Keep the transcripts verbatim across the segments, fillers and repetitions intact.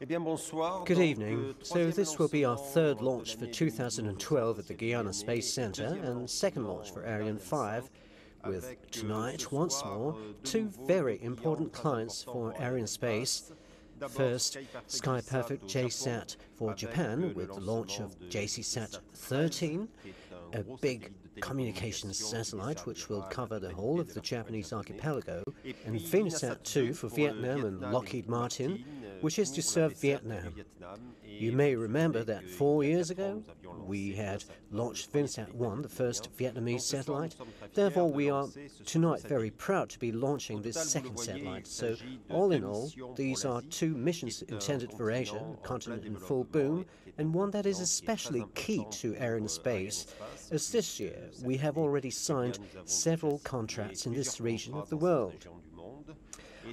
Good evening. So this will be our third launch for two thousand twelve at the Guiana Space Center and second launch for Ariane five, with tonight, once more, two very important clients for Arianespace. First, Sky Perfect J SAT for Japan with the launch of J C SAT thirteen, a big communications satellite which will cover the whole of the Japanese archipelago, and VINASAT two for Vietnam and Lockheed Martin, which is to serve Vietnam. You may remember that four years ago we had launched VINASAT one, the first Vietnamese satellite. Therefore, we are tonight very proud to be launching this second satellite. So, all in all, these are two missions intended for Asia, a continent in full boom, and one that is especially key to Arianespace, as this year we have already signed several contracts in this region of the world.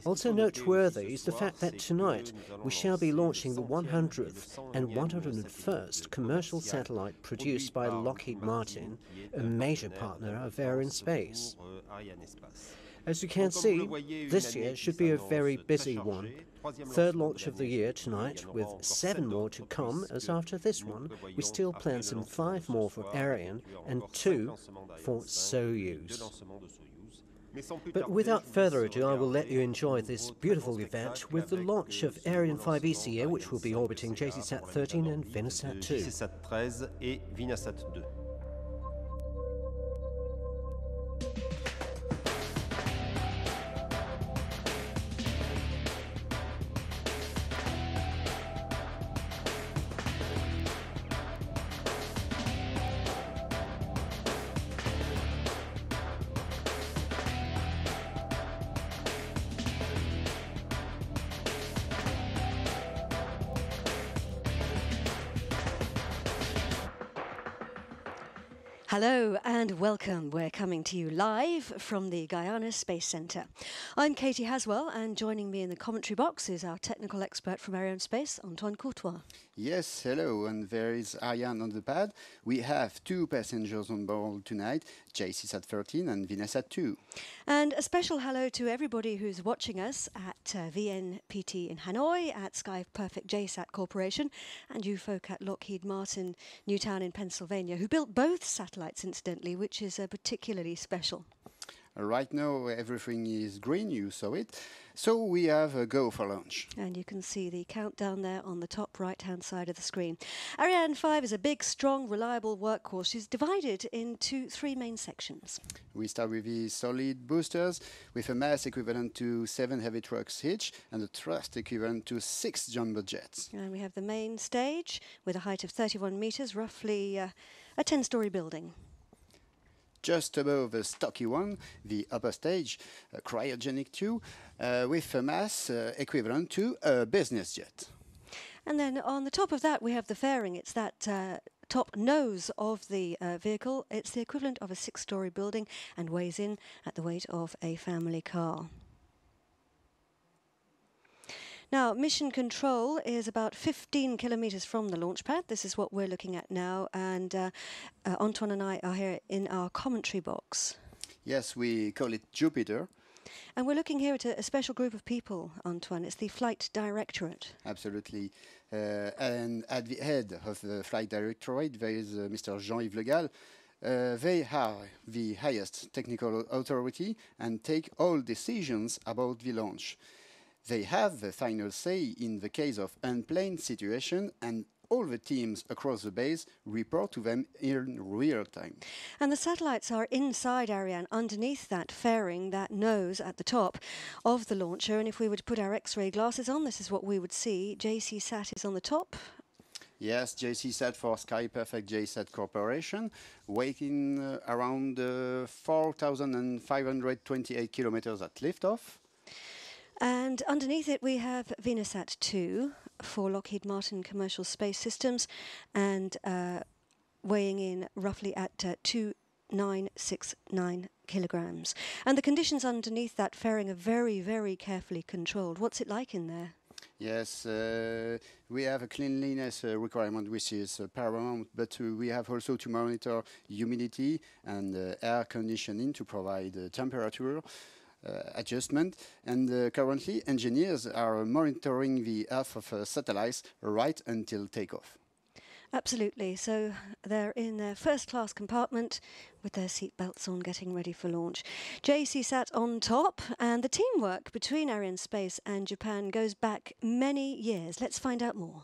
Also noteworthy is the fact that tonight we shall be launching the one hundredth and one hundred first commercial satellite produced by Lockheed Martin, a major partner of Arianespace. As you can see, this year should be a very busy one. Third launch of the year tonight, with seven more to come, as after this one we still plan some five more for Ariane and two for Soyuz. But without further ado, I will let you enjoy this beautiful event with the launch of Ariane five E C A, which will be orbiting J C SAT thirteen and VINASAT two. Hello and welcome. We're coming to you live from the Guiana Space Center. I'm Katie Haswell, and joining me in the commentary box is our technical expert from Arianespace, Antoine Courtois. Yes, hello, and there is Ariane on the pad. We have two passengers on board tonight, J C SAT thirteen and VINASAT two. And a special hello to everybody who's watching us at uh, V N P T in Hanoi, at Sky Perfect J SAT Corporation, and you folk at Lockheed Martin, Newtown in Pennsylvania, who built both satellites, incidentally, which is uh, particularly special. Right now, everything is green, you saw it. So we have a go for launch. And you can see the countdown there on the top right-hand side of the screen. Ariane five is a big, strong, reliable workhorse. She's divided into three main sections. We start with the solid boosters, with a mass equivalent to seven heavy trucks each, and a thrust equivalent to six jumbo jets. And we have the main stage, with a height of thirty-one meters, roughly uh, a ten-storey building. Just above the stocky one, the upper stage, uh, cryogenic two, uh, with a mass uh, equivalent to a business jet. And then on the top of that, we have the fairing. It's that uh, top nose of the uh, vehicle. It's the equivalent of a six-storey building and weighs in at the weight of a family car. Now, mission control is about fifteen kilometres from the launch pad. This is what we're looking at now, and uh, uh, Antoine and I are here in our commentary box. Yes, we call it Jupiter. And we're looking here at a, a special group of people, Antoine. It's the Flight Directorate. Absolutely. Uh, and at the head of the Flight Directorate, there is uh, Mister Jean-Yves Le Gall. Uh, they are the highest technical authority and take all decisions about the launch. They have the final say in the case of unplanned situation, and all the teams across the base report to them in real time. And the satellites are inside Ariane, underneath that fairing, that nose at the top of the launcher. And if we were to put our X-ray glasses on, this is what we would see. J C SAT is on the top. Yes, J C SAT for Sky Perfect J SAT Corporation, weighing uh, around uh, four thousand five hundred twenty-eight kilometers at liftoff. And underneath it we have VINASAT two for Lockheed Martin Commercial Space Systems, and uh, weighing in roughly at uh, two thousand nine hundred sixty-nine kilograms. And the conditions underneath that fairing are very, very carefully controlled. What's it like in there? Yes, uh, we have a cleanliness uh, requirement, which is uh, paramount, but uh, we have also to monitor humidity and uh, air conditioning to provide uh, temperature. uh, adjustment. And uh, currently, engineers are monitoring the Earth of uh, satellites right until takeoff. Absolutely. So they're in their first-class compartment with their seatbelts on, getting ready for launch. J C SAT on top, and the teamwork between Arianespace and Japan goes back many years. Let's find out more.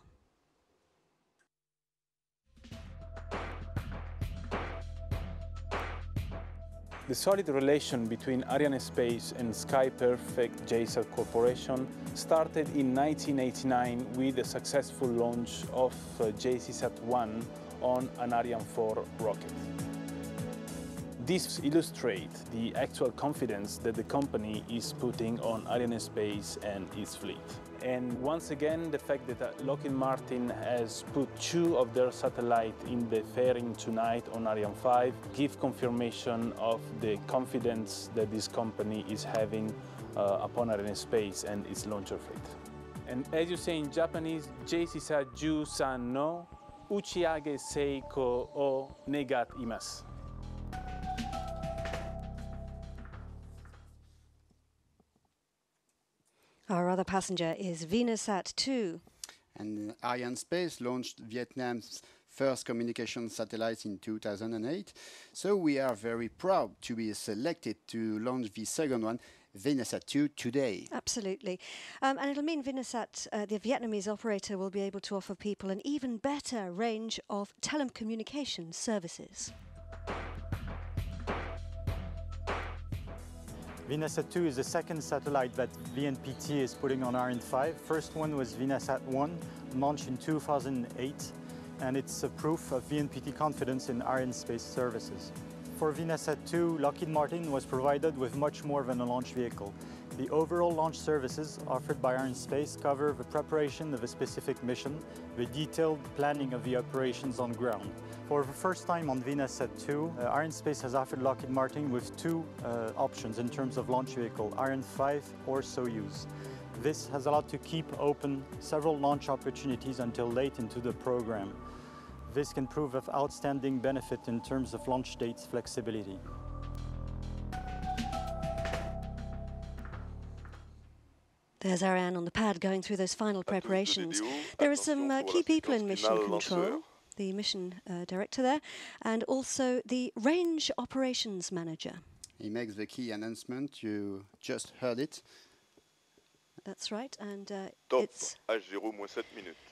The solid relation between Arianespace and Sky Perfect J SAT Corporation started in nineteen eighty-nine with the successful launch of J C SAT one on an Ariane four rocket. This illustrates the actual confidence that the company is putting on Arianespace and its fleet. And once again, the fact that Lockheed Martin has put two of their satellites in the fairing tonight on Ariane five gives confirmation of the confidence that this company is having uh, upon Arianespace and its launcher fleet. And as you say in Japanese, J C SAT-ju san no uchiage seiko o negat imasu. Our other passenger is VINASAT two. And uh, Arianespace launched Vietnam's first communication satellite in two thousand eight. So we are very proud to be selected to launch the second one, VINASAT two, today. Absolutely. Um, and it'll mean VINASAT, uh, the Vietnamese operator, will be able to offer people an even better range of telecommunications services. VINASAT two is the second satellite that V N P T is putting on Ariane five. First one was VINASAT one, launched in two thousand eight, and it's a proof of V N P T confidence in Arianespace services. For VINASAT two, Lockheed Martin was provided with much more than a launch vehicle. The overall launch services offered by Arianespace cover the preparation of a specific mission, the detailed planning of the operations on ground. For the first time on VINASAT two, uh, Arianespace has offered Lockheed Martin with two uh, options in terms of launch vehicle, Ariane five or Soyuz. This has allowed to keep open several launch opportunities until late into the program. This can prove of outstanding benefit in terms of launch dates flexibility. There's Ariane on the pad going through those final preparations. There are some uh, key people in mission control. The mission uh, director there, and also the range operations manager. He makes the key announcement, you just heard it. That's right, and uh, it's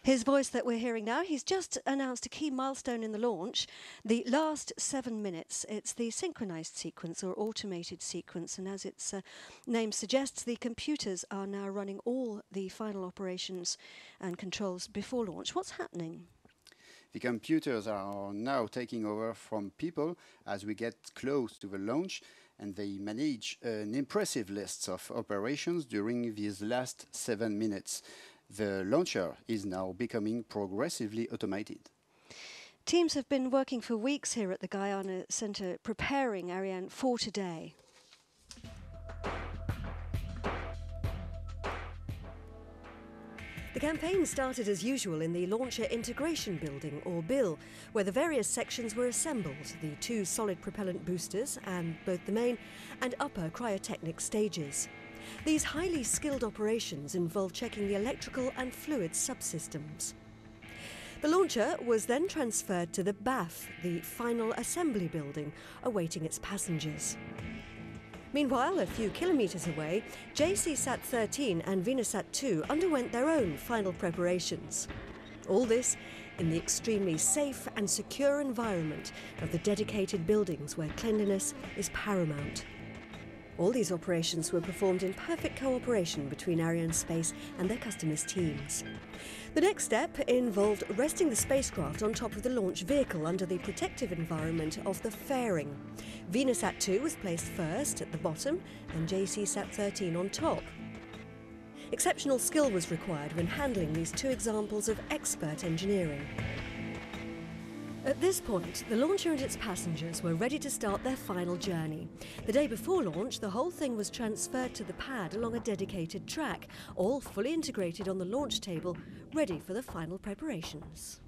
his voice that we're hearing now. He's just announced a key milestone in the launch, the last seven minutes. It's the synchronized sequence or automated sequence, and as its uh, name suggests, the computers are now running all the final operations and controls before launch. What's happening? The computers are now taking over from people as we get close to the launch, and they manage an impressive list of operations during these last seven minutes. The launcher is now becoming progressively automated. Teams have been working for weeks here at the Guiana Center preparing Ariane four today. The campaign started as usual in the Launcher Integration Building, or BIL, where the various sections were assembled, the two solid propellant boosters and both the main and upper cryotechnic stages. These highly skilled operations involved checking the electrical and fluid subsystems. The launcher was then transferred to the B A F, the final assembly building, awaiting its passengers. Meanwhile, a few kilometres away, J C SAT thirteen and VINASAT two underwent their own final preparations. All this in the extremely safe and secure environment of the dedicated buildings where cleanliness is paramount. All these operations were performed in perfect cooperation between Arianespace and their customers' teams. The next step involved resting the spacecraft on top of the launch vehicle under the protective environment of the fairing. VINASAT two was placed first at the bottom and J C SAT thirteen on top. Exceptional skill was required when handling these two examples of expert engineering. At this point, the launcher and its passengers were ready to start their final journey. The day before launch, the whole thing was transferred to the pad along a dedicated track, all fully integrated on the launch table, ready for the final preparations.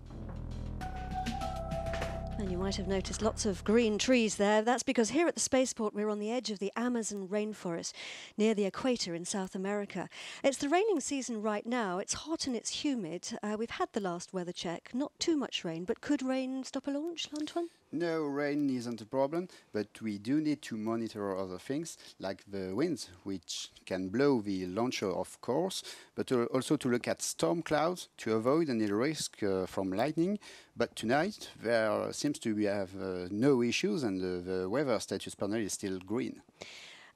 And you might have noticed lots of green trees there. That's because here at the spaceport we're on the edge of the Amazon rainforest near the equator in South America. It's the raining season right now. It's hot and it's humid. Uh, we've had the last weather check. Not too much rain, but could rain stop a launch, Antoine? No, rain isn't a problem, but we do need to monitor other things, like the winds, which can blow the launcher, of course, but uh, also to look at storm clouds to avoid any risk uh, from lightning. But tonight, there seems to be have uh, no issues, and uh, the weather status panel is still green.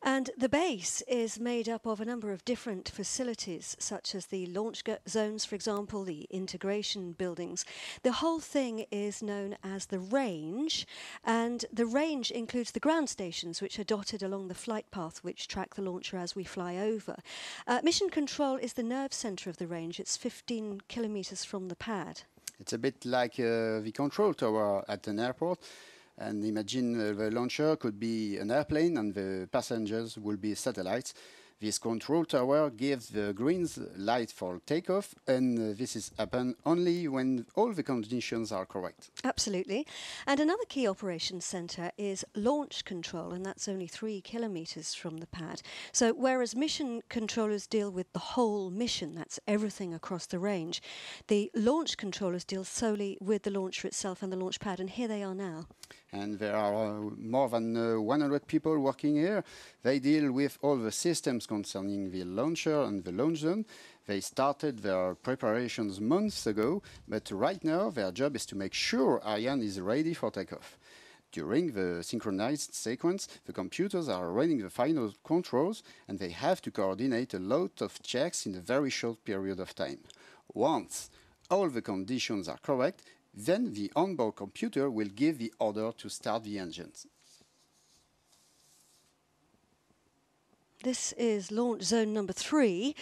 And the base is made up of a number of different facilities, such as the launch zones, for example, the integration buildings. The whole thing is known as the range, and the range includes the ground stations, which are dotted along the flight path, which track the launcher as we fly over. Uh, Mission Control is the nerve centre of the range. It's fifteen kilometres from the pad. It's a bit like uh, the control tower at an airport. And imagine uh, the launcher could be an airplane and the passengers will be satellites. This control tower gives the green light for takeoff, and uh, this is happen only when all the conditions are correct. Absolutely. And another key operations centre is launch control, and that's only three kilometres from the pad. So whereas mission controllers deal with the whole mission, that's everything across the range, the launch controllers deal solely with the launcher itself and the launch pad, and here they are now. And there are uh, more than uh, one hundred people working here. They deal with all the systems concerning the launcher and the launch zone. They started their preparations months ago, but right now their job is to make sure Ariane is ready for takeoff. During the synchronized sequence, the computers are running the final controls, and they have to coordinate a lot of checks in a very short period of time. Once all the conditions are correct, then the onboard computer will give the order to start the engines. This is launch zone number three.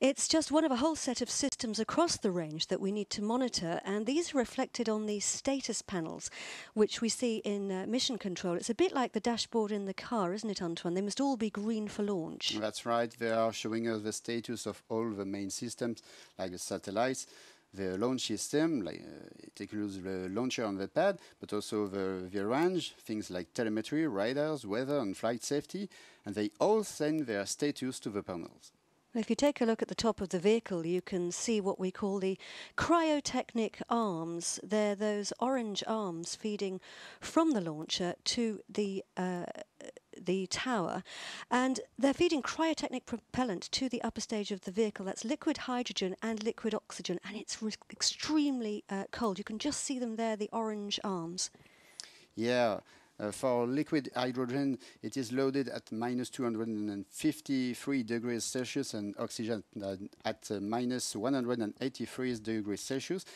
It's just one of a whole set of systems across the range that we need to monitor, and these are reflected on these status panels, which we see in uh, Mission Control. It's a bit like the dashboard in the car, isn't it, Antoine? They must all be green for launch. That's right. They are showing us the status of all the main systems, like the satellites, the launch system, like, uh, it includes the launcher on the pad, but also the, the range, things like telemetry, radars, weather and flight safety, and they all send their status to the panels. If you take a look at the top of the vehicle, you can see what we call the cryotechnic arms. They're those orange arms feeding from the launcher to the uh, the tower, and they're feeding cryotechnic propellant to the upper stage of the vehicle. That's liquid hydrogen and liquid oxygen, and it's extremely uh, cold. You can just see them there, the orange arms. Yeah, uh, for liquid hydrogen, it is loaded at minus two hundred fifty-three degrees Celsius and oxygen uh, at uh, minus one hundred eighty-three degrees Celsius.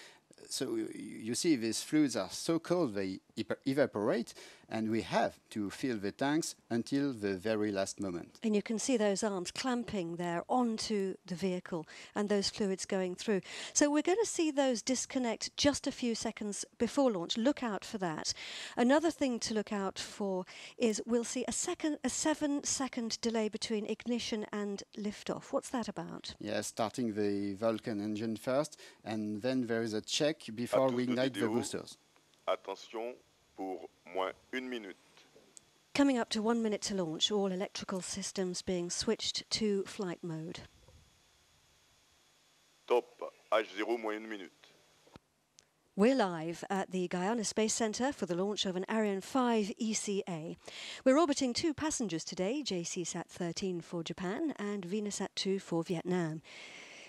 So you see, these fluids are so cold they evaporate, and we have to fill the tanks until the very last moment. And you can see those arms clamping there onto the vehicle and those fluids going through. So we're going to see those disconnect just a few seconds before launch. Look out for that. Another thing to look out for is we'll see a second, a seven-second delay between ignition and liftoff. What's that about? Yeah, starting the Vulcan engine first, and then there is a check before we ignite the boosters. Attention pour moins une minute. Coming up to one minute to launch, all electrical systems being switched to flight mode. Top H zero moins une minute. We're live at the Guiana Space Center for the launch of an Ariane five E C A. We're orbiting two passengers today, J C SAT thirteen for Japan and VINASAT two for Vietnam.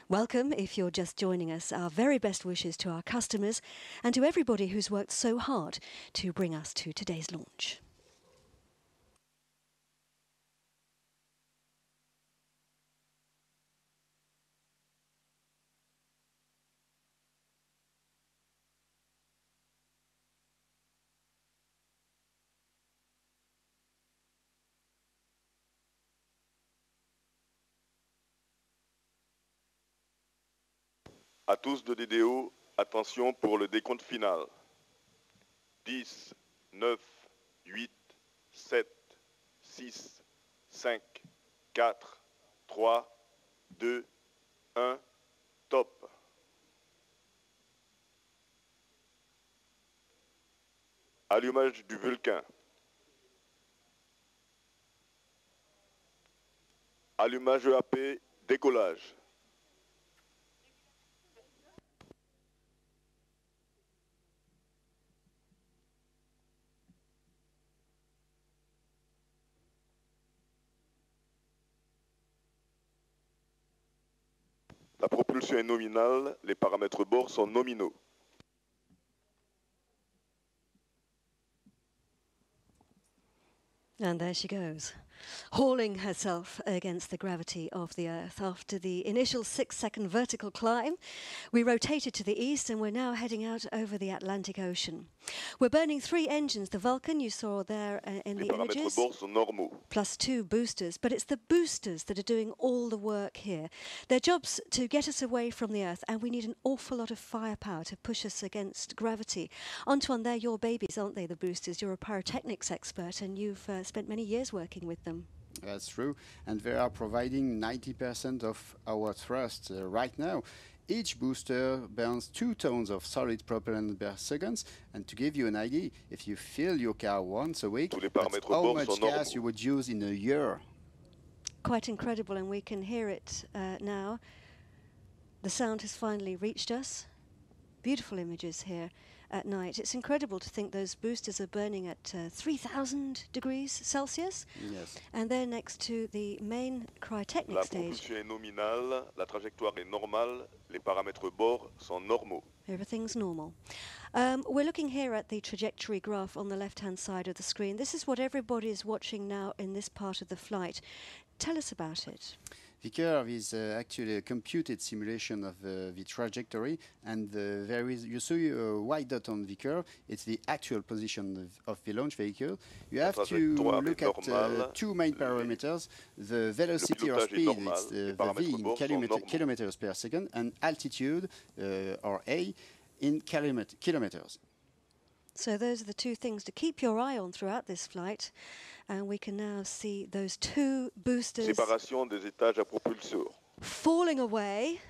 Welcome, if you're just joining us, our very best wishes to our customers and to everybody who's worked so hard to bring us to today's launch. À tous de D D O, attention pour le décompte final. dix, neuf, huit, sept, six, cinq, quatre, trois, deux, un, top. Allumage du Vulcan. Allumage E A P, décollage. La propulsion est nominale, les paramètres bord sont nominaux. And there she goes, hauling herself against the gravity of the Earth. After the initial six-second vertical climb, we rotated to the east and we're now heading out over the Atlantic Ocean. We're burning three engines, the Vulcan you saw there uh, in Les the images, plus two boosters, but it's the boosters that are doing all the work here. Their job's to get us away from the Earth, and we need an awful lot of firepower to push us against gravity. Antoine, they're your babies, aren't they, the boosters? You're a pyrotechnics expert and you've uh, spent many years working with them. That's true, and they are providing ninety percent of our thrust uh, right now. Each booster burns two tons of solid propellant per second, and to give you an idea, if you fill your car once a week, that's how much gas you would use in a year. Quite incredible, and we can hear it uh, now. The sound has finally reached us. Beautiful images here at night. It's incredible to think those boosters are burning at uh, three thousand degrees Celsius. Yes. And they're next to the main cryotechnic la stage. Propulsion est nominale, la trajectoire est normale, les paramètres bord sont normaux. Everything's normal. Um, we're looking here at the trajectory graph on the left-hand side of the screen. This is what everybody is watching now in this part of the flight. Tell us about it. The curve is uh, actually a computed simulation of uh, the trajectory, and uh, there is, you saw a white dot on the curve. It's the actual position of, of the launch vehicle. You have to look at uh, two main parameters: the velocity or speed, it's the, the V in kilomet kilometers per second, and altitude uh, or A in kilomet kilometers. So those are the two things to keep your eye on throughout this flight. And we can now see those two boosters Séparation des étages à propulsor. Falling away.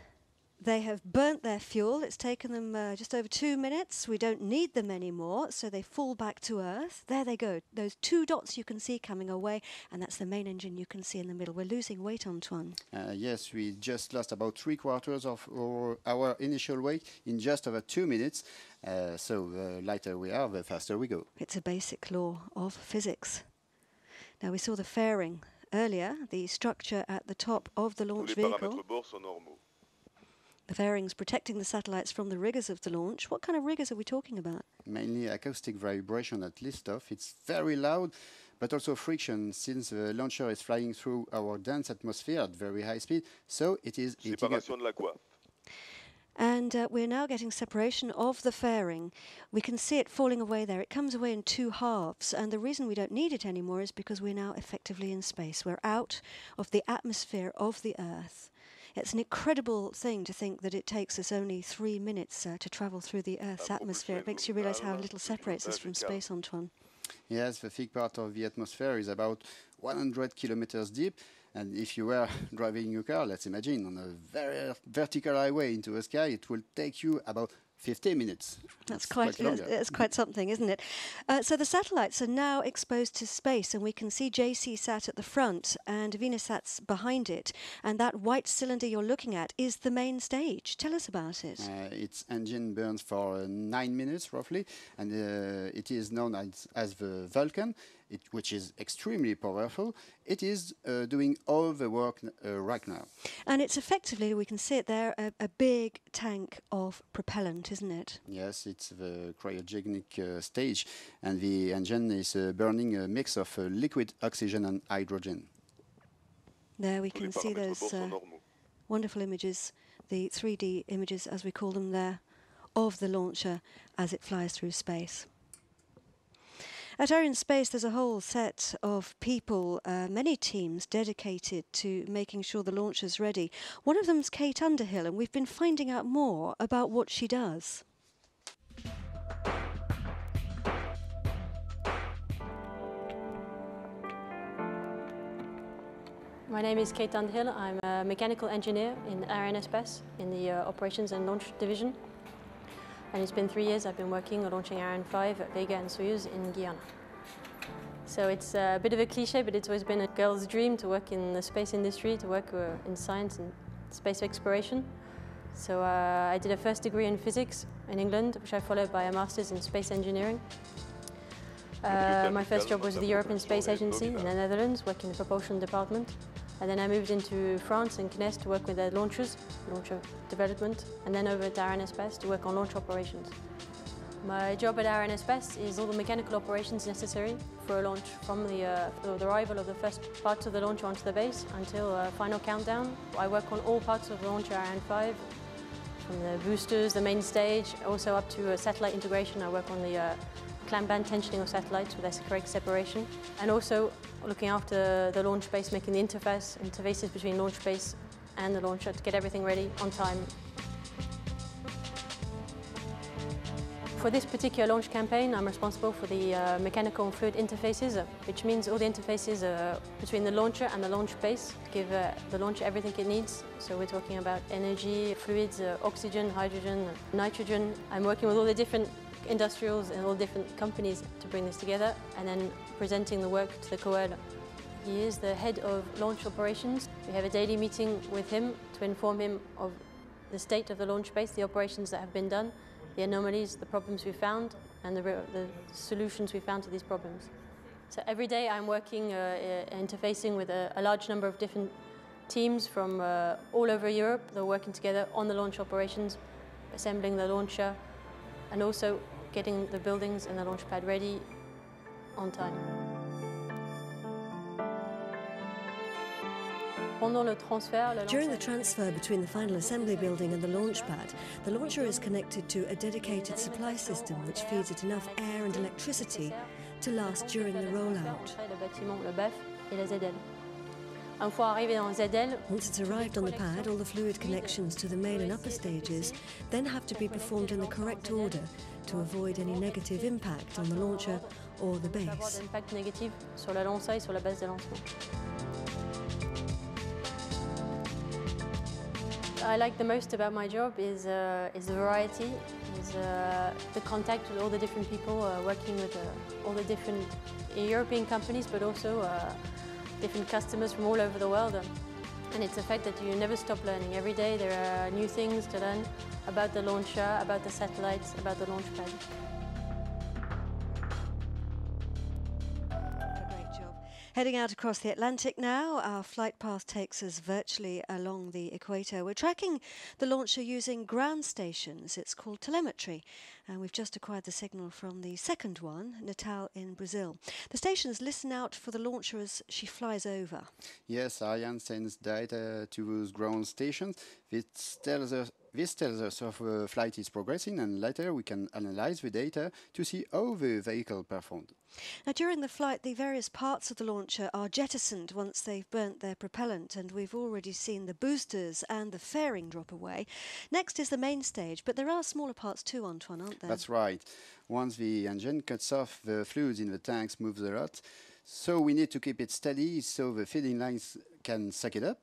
They have burnt their fuel. It's taken them uh, just over two minutes. We don't need them anymore, so they fall back to Earth. There they go. Those two dots you can see coming away, and that's the main engine you can see in the middle. We're losing weight, Antoine. Uh, yes, we just lost about three quarters of our, our initial weight in just over two minutes. Uh, so the lighter we are, the faster we go. It's a basic law of physics. Now, we saw the fairing earlier, the structure at the top of the launch vehicle. The fairings protecting the satellites from the rigors of the launch. What kind of rigors are we talking about? Mainly acoustic vibration at liftoff. It's very loud, but also friction, since the launcher is flying through our dense atmosphere at very high speed, so it is eating up. And uh, we're now getting separation of the fairing. We can see it falling away there. It comes away in two halves. And the reason we don't need it anymore is because we're now effectively in space. We're out of the atmosphere of the Earth. It's an incredible thing to think that it takes us only three minutes uh, to travel through the Earth's atmosphere. It makes you realize how little separates us from space, Antoine. Yes, the thick part of the atmosphere is about one hundred kilometers deep. And if you were driving your car, let's imagine, on a very vertical highway into the sky, it will take you about fifteen minutes. That's, that's quite, quite it's, it's quite something, isn't it? Uh, so the satellites are now exposed to space, and we can see J C SAT at the front and VINASAT's behind it. And that white cylinder you're looking at is the main stage. Tell us about it. Uh, its engine burns for uh, nine minutes, roughly, and uh, it is known as, as the Vulcan. It, which is extremely powerful. It is uh, doing all the work uh, right now. And it's effectively, we can see it there, a, a big tank of propellant, isn't it? Yes, it's the cryogenic uh, stage, and the engine is uh, burning a mix of uh, liquid oxygen and hydrogen. There we can see those uh, wonderful images, the three D images, as we call them there, of the launcher as it flies through space. At Arianespace, there's a whole set of people, uh, many teams dedicated to making sure the launcher's ready. One of them's Kate Underhill, and we've been finding out more about what she does. My name is Kate Underhill. I'm a mechanical engineer in Arianespace in the uh, Operations and Launch Division. And it's been three years I've been working on launching Ariane five at Vega and Soyuz in Guiana. So it's a bit of a cliche, but it's always been a girl's dream to work in the space industry, to work in science and space exploration. So uh, I did a first degree in physics in England, which I followed by a master's in space engineering. Uh, my first job was at the European Space Agency in the Netherlands, working in the propulsion department. And then I moved into France and C N E S to work with their launchers, launcher development, and then over at Arianespace to work on launch operations. My job at Arianespace is all the mechanical operations necessary for a launch, from the, uh, the arrival of the first parts of the launcher onto the base until uh, final countdown. I work on all parts of the launcher Ariane five, from the boosters, the main stage, also up to uh, satellite integration. I work on the uh, clamp band tensioning of satellites with their correct separation, and also looking after the launch base, making the interface, interfaces between launch base and the launcher to get everything ready on time. For this particular launch campaign, I'm responsible for the uh, mechanical and fluid interfaces, which means all the interfaces uh, between the launcher and the launch base give uh, the launcher everything it needs. So we're talking about energy, fluids, uh, oxygen, hydrogen, nitrogen. I'm working with all the different industrials and all different companies to bring this together, and then presenting the work to the C O E L. He is the head of launch operations. We have a daily meeting with him to inform him of the state of the launch base, the operations that have been done, the anomalies, the problems we found, and the, the solutions we found to these problems. So every day I'm working, uh, interfacing with a, a large number of different teams from uh, all over Europe. They're working together on the launch operations, assembling the launcher, and also getting the buildings and the launch pad ready on time. During the transfer between the final assembly building and the launch pad, the launcher is connected to a dedicated supply system which feeds it enough air and electricity to last during the rollout. Once it's arrived on the pad, all the fluid connections to the main and upper stages then have to be performed in the correct order to avoid any negative impact on the launcher or the base. I like the most about my job is, uh, is the variety, is uh, the contact with all the different people, uh, working with uh, all the different European companies, but also uh, different customers from all over the world. And it's a fact that you never stop learning. Every day there are new things to learn about the launcher, about the satellites, about the launch pad. Heading out across the Atlantic now, our flight path takes us virtually along the equator. We're tracking the launcher using ground stations. It's called telemetry, and we've just acquired the signal from the second one, Natal in Brazil. The stations listen out for the launcher as she flies over. Yes, Ariane sends data to those ground stations. This tells us This tells us if the flight is progressing, and later we can analyze the data to see how the vehicle performed. Now, during the flight, the various parts of the launcher are jettisoned once they've burnt their propellant, and we've already seen the boosters and the fairing drop away. Next is the main stage, but there are smaller parts too, Antoine, aren't there? That's right. Once the engine cuts off, the fluids in the tanks move a lot, so we need to keep it steady so the feeding lines can suck it up.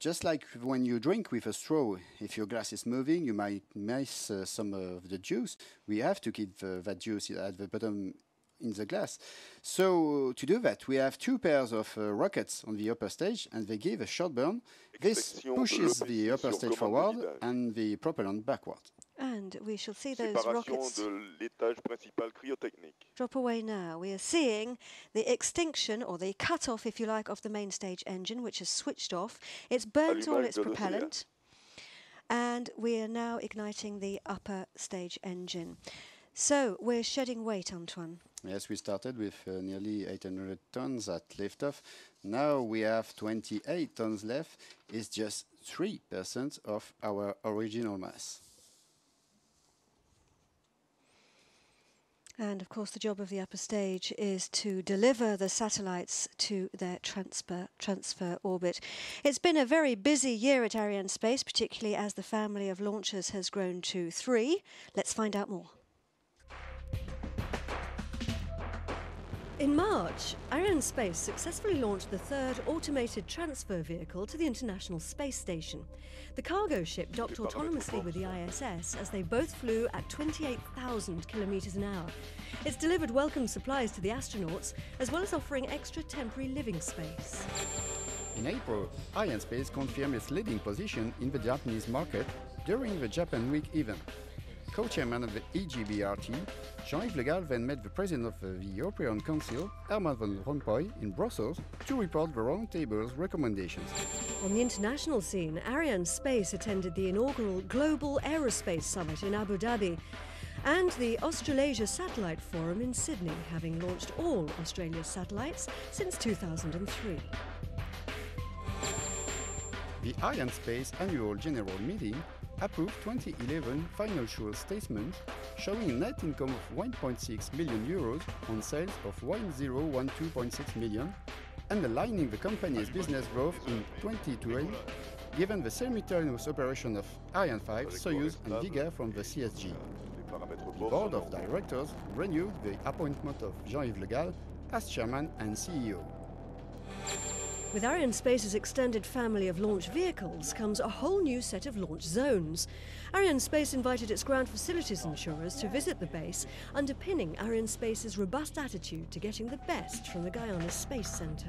Just like when you drink with a straw, if your glass is moving, you might miss uh, some of the juice. We have to keep uh, that juice at the bottom in the glass. So to do that, we have two pairs of uh, rockets on the upper stage, and they give a short burn. This pushes the upper stage forward and the propellant backward. And we shall see those rockets drop away now. We are seeing the extinction, or the cut-off, if you like, of the main stage engine, which has switched off. It's burnt all its propellant, and we are now igniting the upper stage engine. So we're shedding weight, Antoine. Yes, we started with uh, nearly eight hundred tons at liftoff. Now we have twenty-eight tons left. It's just three percent of our original mass. And, of course, the job of the upper stage is to deliver the satellites to their transfer, transfer orbit. It's been a very busy year at Arianespace, particularly as the family of launchers has grown to three. Let's find out more. In March, Arianespace successfully launched the third automated transfer vehicle to the International Space Station. The cargo ship docked autonomously with the I S S as they both flew at twenty-eight thousand kilometers an hour. It's delivered welcome supplies to the astronauts, as well as offering extra temporary living space. In April, Arianespace confirmed its leading position in the Japanese market during the Japan Week event. Co-chairman of the E G B R T, Jean-Yves Le Gall then met the president of the European Council, Hermann Van Rompuy, in Brussels to report the roundtable's recommendations. On the international scene, Arianespace attended the inaugural Global Aerospace Summit in Abu Dhabi and the Australasia Satellite Forum in Sydney, having launched all Australia's satellites since two thousand three. The Arianespace Annual General Meeting approved twenty eleven financial statement showing a net income of one point six million euros on sales of one thousand twelve point six million, underlining the company's business growth in twenty twenty, given the simultaneous operation of Ariane five, Soyuz and Vega from the C S G. The board of directors renewed the appointment of Jean-Yves Le Gall as chairman and C E O. With Arianespace's extended family of launch vehicles comes a whole new set of launch zones. Arianespace invited its ground facilities insurers to visit the base, underpinning Arianespace's robust attitude to getting the best from the Guiana Space Center.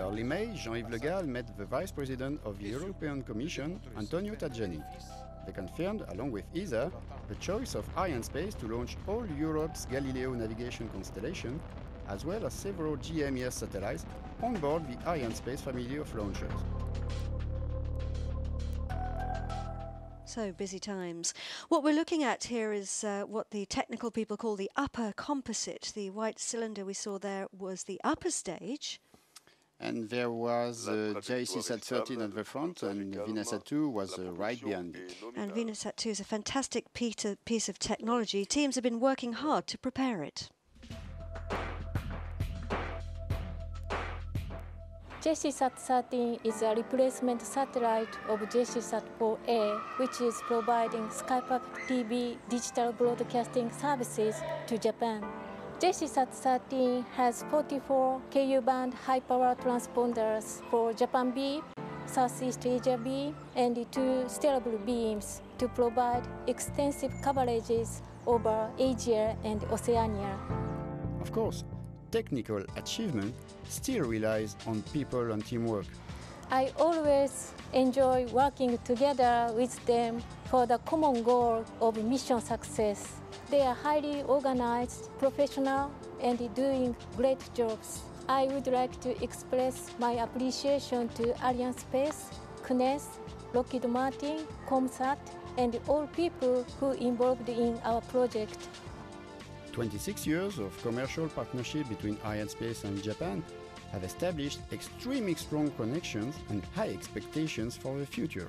Early May, Jean-Yves Le Gall met the Vice President of the European Commission, Antonio Tajani. They confirmed, along with E S A, the choice of Arianespace to launch all Europe's Galileo navigation constellation, as well as several G M E S satellites on board the Arianespace family of launchers. So busy times. What we're looking at here is uh, what the technical people call the upper composite. The white cylinder we saw there was the upper stage. And there was uh, J C SAT thirteen at the front, and VINASAT two was uh, right behind it. And VINASAT two is a fantastic piece of technology. Teams have been working hard to prepare it. J C SAT thirteen is a replacement satellite of J C SAT four A, which is providing Sky Perfect T V digital broadcasting services to Japan. J C SAT thirteen has forty-four Ku-band high-power transponders for Japan B, Southeast Asia B, and two steerable beams to provide extensive coverages over Asia and Oceania. Of course, technical achievement still relies on people and teamwork. I always enjoy working together with them for the common goal of mission success. They are highly organized, professional, and doing great jobs. I would like to express my appreciation to Arianespace, C N E S, Lockheed Martin, Comsat, and all people who involved in our project. twenty-six years of commercial partnership between Arianespace and Japan have established extremely strong connections and high expectations for the future.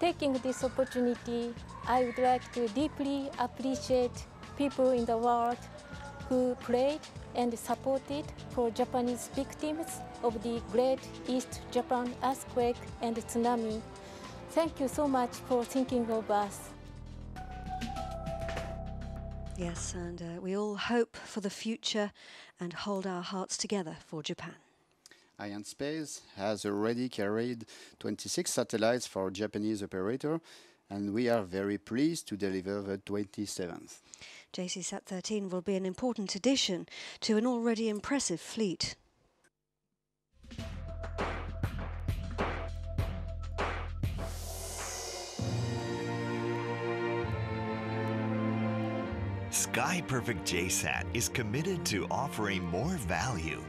Taking this opportunity, I would like to deeply appreciate people in the world who prayed and supported for Japanese victims of the Great East Japan earthquake and tsunami. Thank you so much for thinking of us. Yes, and uh, we all hope for the future and hold our hearts together for Japan. Arianespace has already carried twenty-six satellites for Japanese operator, and we are very pleased to deliver the twenty-seventh. J C SAT thirteen will be an important addition to an already impressive fleet. Sky Perfect J SAT is committed to offering more value.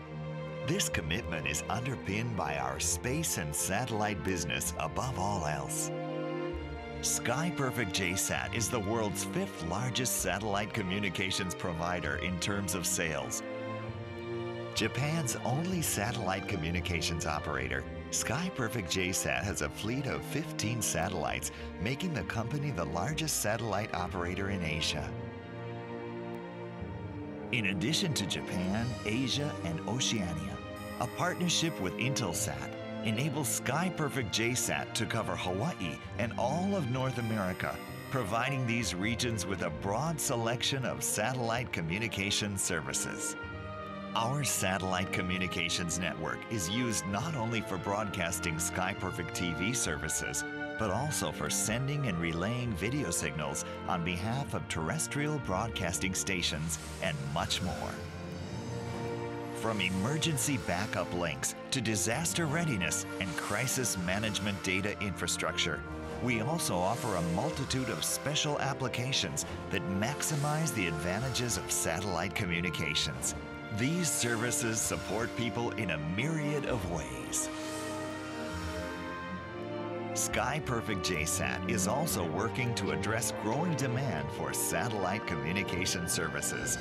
This commitment is underpinned by our space and satellite business above all else. Sky Perfect J SAT is the world's fifth largest satellite communications provider in terms of sales. Japan's only satellite communications operator, Sky Perfect J SAT has a fleet of fifteen satellites, making the company the largest satellite operator in Asia. In addition to Japan, Asia, and Oceania, a partnership with Intelsat enables Sky Perfect J SAT to cover Hawaii and all of North America, providing these regions with a broad selection of satellite communication services. Our satellite communications network is used not only for broadcasting Sky Perfect T V services, but also for sending and relaying video signals on behalf of terrestrial broadcasting stations and much more. From emergency backup links to disaster readiness and crisis management data infrastructure, we also offer a multitude of special applications that maximize the advantages of satellite communications. These services support people in a myriad of ways. Sky Perfect J SAT is also working to address growing demand for satellite communication services.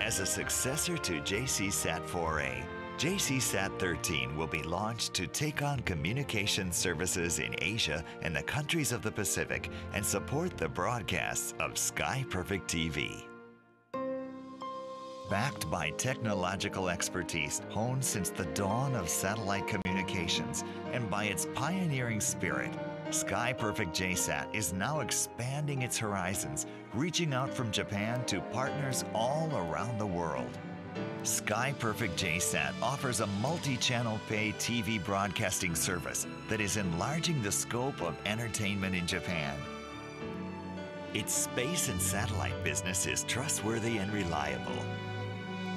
As a successor to J C SAT four A, J C SAT thirteen will be launched to take on communication services in Asia and the countries of the Pacific and support the broadcasts of Sky Perfect T V. Backed by technological expertise honed since the dawn of satellite communications and by its pioneering spirit, Sky Perfect J SAT is now expanding its horizons, reaching out from Japan to partners all around the world. Sky Perfect J SAT offers a multi-channel pay T V broadcasting service that is enlarging the scope of entertainment in Japan. Its space and satellite business is trustworthy and reliable.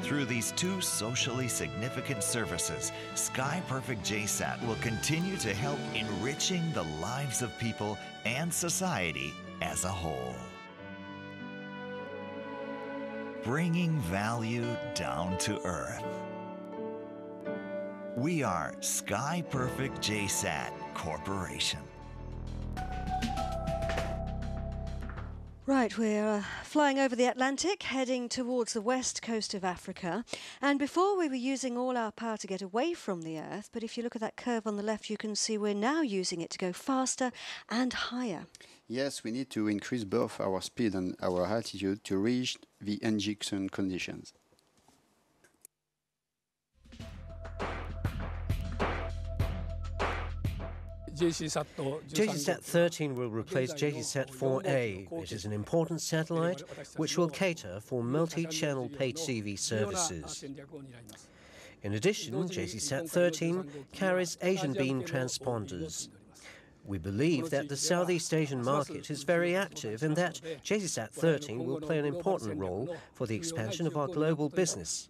Through these two socially significant services, Sky Perfect J SAT will continue to help enriching the lives of people and society as a whole. Bringing value down to earth. We are Sky Perfect J SAT Corporation. Right, we're uh, flying over the Atlantic, heading towards the west coast of Africa. And before we were using all our power to get away from the Earth, but if you look at that curve on the left, you can see we're now using it to go faster and higher. Yes, we need to increase both our speed and our altitude to reach the injection conditions. J C SAT thirteen will replace J C SAT four A. It is an important satellite which will cater for multi-channel pay T V services. In addition, J C SAT thirteen carries Asian beam transponders. We believe that the Southeast Asian market is very active and that J C SAT thirteen will play an important role for the expansion of our global business.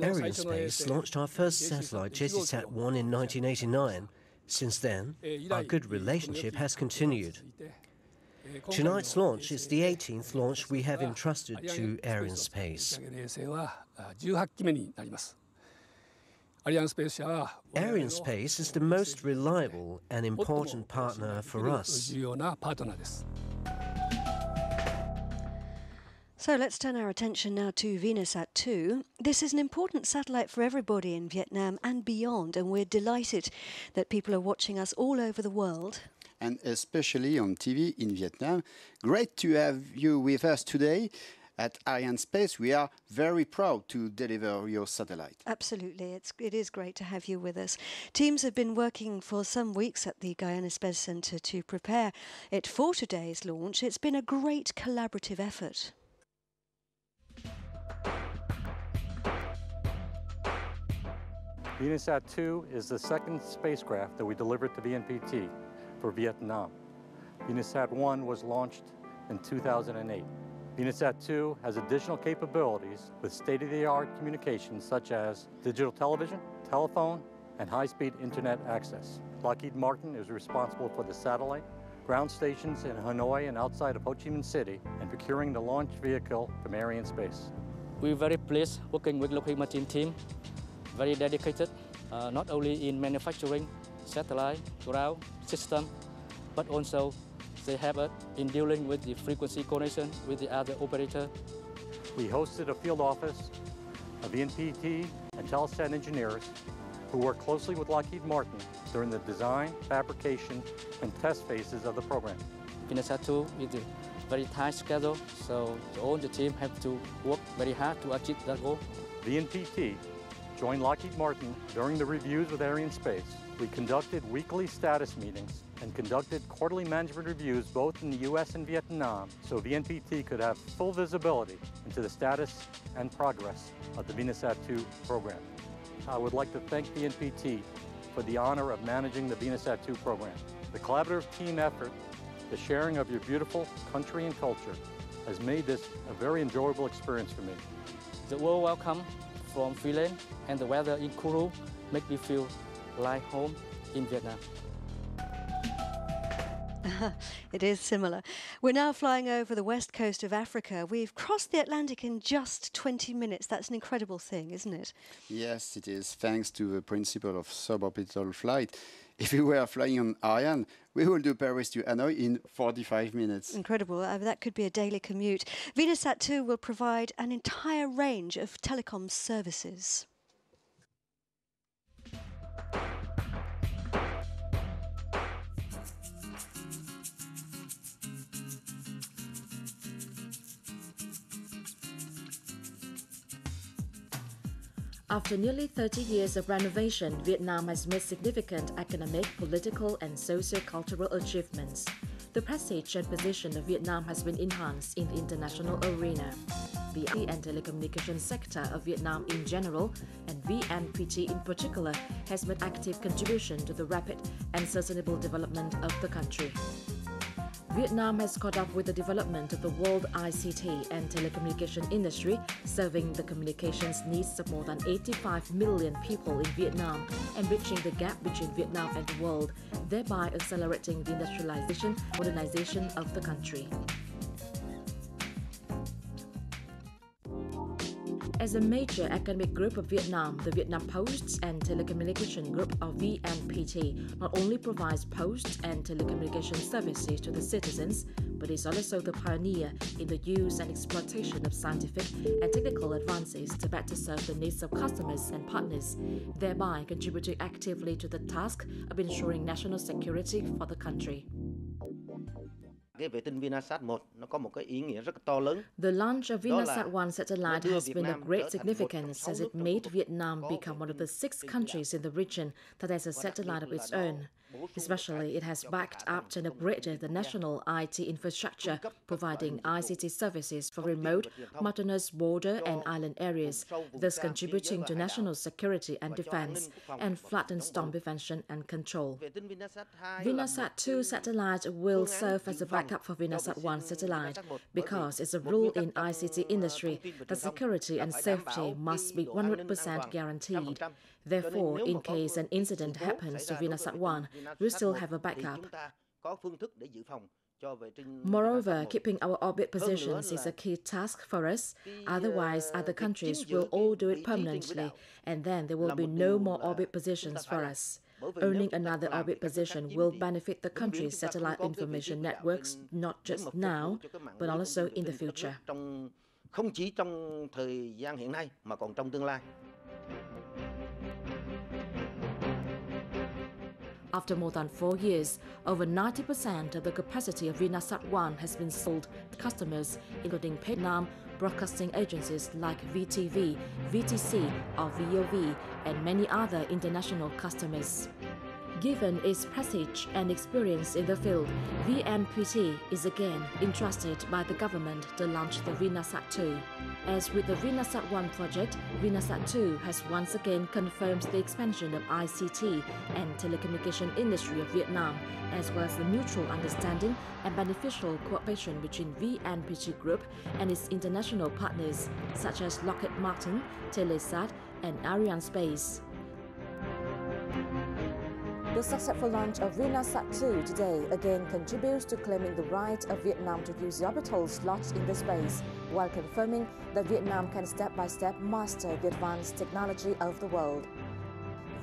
Arianespace launched our first satellite, J C SAT one, in nineteen eighty-nine. Since then, our good relationship has continued. Tonight's launch is the eighteenth launch we have entrusted to Arianespace. Arianespace is the most reliable and important partner for us. So let's turn our attention now to VINASAT two. This is an important satellite for everybody in Vietnam and beyond, and we're delighted that people are watching us all over the world. And especially on T V in Vietnam. Great to have you with us today. At Arianespace, we are very proud to deliver your satellite. Absolutely. It's, it is great to have you with us. Teams have been working for some weeks at the Guiana Space Center to prepare it for today's launch. It's been a great collaborative effort. VINASAT two is the second spacecraft that we delivered to V N P T for Vietnam. VINASAT one was launched in two thousand eight. VINASAT two has additional capabilities with state-of-the-art communications such as digital television, telephone, and high-speed internet access. Lockheed Martin is responsible for the satellite, ground stations in Hanoi and outside of Ho Chi Minh City, and procuring the launch vehicle from Arianespace. We're very pleased working with Lockheed Martin team. Very dedicated, uh, not only in manufacturing satellite, ground system, but also they have it in dealing with the frequency coordination with the other operator. We hosted a field office of V N P T and Telesat engineers who work closely with Lockheed Martin during the design, fabrication, and test phases of the program. VINASAT two is a very tight schedule, so all the team have to work very hard to achieve that goal. V N P T joined Lockheed Martin during the reviews with Arianespace. We conducted weekly status meetings and conducted quarterly management reviews both in the U S and Vietnam, so V N P T could have full visibility into the status and progress of the VINASAT two program. I would like to thank V N P T for the honor of managing the VINASAT two program. The collaborative team effort, the sharing of your beautiful country and culture, has made this a very enjoyable experience for me. The warm welcome from Finland and the weather in Kourou make me feel like home in Vietnam. It is similar. We're now flying over the west coast of Africa. We've crossed the Atlantic in just twenty minutes. That's an incredible thing, isn't it? Yes, it is, thanks to the principle of suborbital flight. If we were flying on Ariane, we will do Paris to Hanoi in forty-five minutes. Incredible. I mean, that could be a daily commute. VINASAT two will provide an entire range of telecom services. After nearly thirty years of renovation, Vietnam has made significant economic, political and socio-cultural achievements. The prestige and position of Vietnam has been enhanced in the international arena. The I T and telecommunications sector of Vietnam in general, and V N P T in particular, has made active contribution to the rapid and sustainable development of the country. Vietnam has caught up with the development of the world I C T and telecommunication industry, serving the communications needs of more than eighty-five million people in Vietnam and bridging the gap between Vietnam and the world, thereby accelerating the industrialization and modernization of the country. As a major economic group of Vietnam, the Vietnam Posts and Telecommunications Group, or V N P T, not only provides posts and telecommunication services to the citizens, but is also the pioneer in the use and exploitation of scientific and technical advances to better serve the needs of customers and partners, thereby contributing actively to the task of ensuring national security for the country. The launch of VINASAT one satellite has been of great significance as it made Vietnam become one of the six countries in the region that has a satellite of its own. Especially, it has backed up and upgraded the national I T infrastructure, providing I C T services for remote, mountainous, border and island areas, thus contributing to national security and defense, and flood and storm prevention and control. VINASAT two satellite will serve as a backup for VINASAT one satellite, because it's a rule in I C T industry that security and safety must be one hundred percent guaranteed. Therefore, in case an incident happens to VINASAT one, we still have a backup. Moreover, keeping our orbit positions is a key task for us, otherwise other countries will all do it permanently, and then there will be no more orbit positions for us. Owning another orbit position will benefit the country's satellite information networks, not just now, but also in the future. After more than four years, over ninety percent of the capacity of VINASAT one has been sold to customers, including Vietnam broadcasting agencies like V T V, V T C, or V O V, and many other international customers. Given its prestige and experience in the field, V N P T is again entrusted by the government to launch the VINASAT two. As with the VINASAT one project, VINASAT two has once again confirmed the expansion of I C T and telecommunication industry of Vietnam, as well as the mutual understanding and beneficial cooperation between V N P T Group and its international partners, such as Lockheed Martin, Telesat, and Arianespace. The successful launch of VINASAT two today again contributes to claiming the right of Vietnam to use the orbital slots in the space, while confirming that Vietnam can step-by-step master the advanced technology of the world.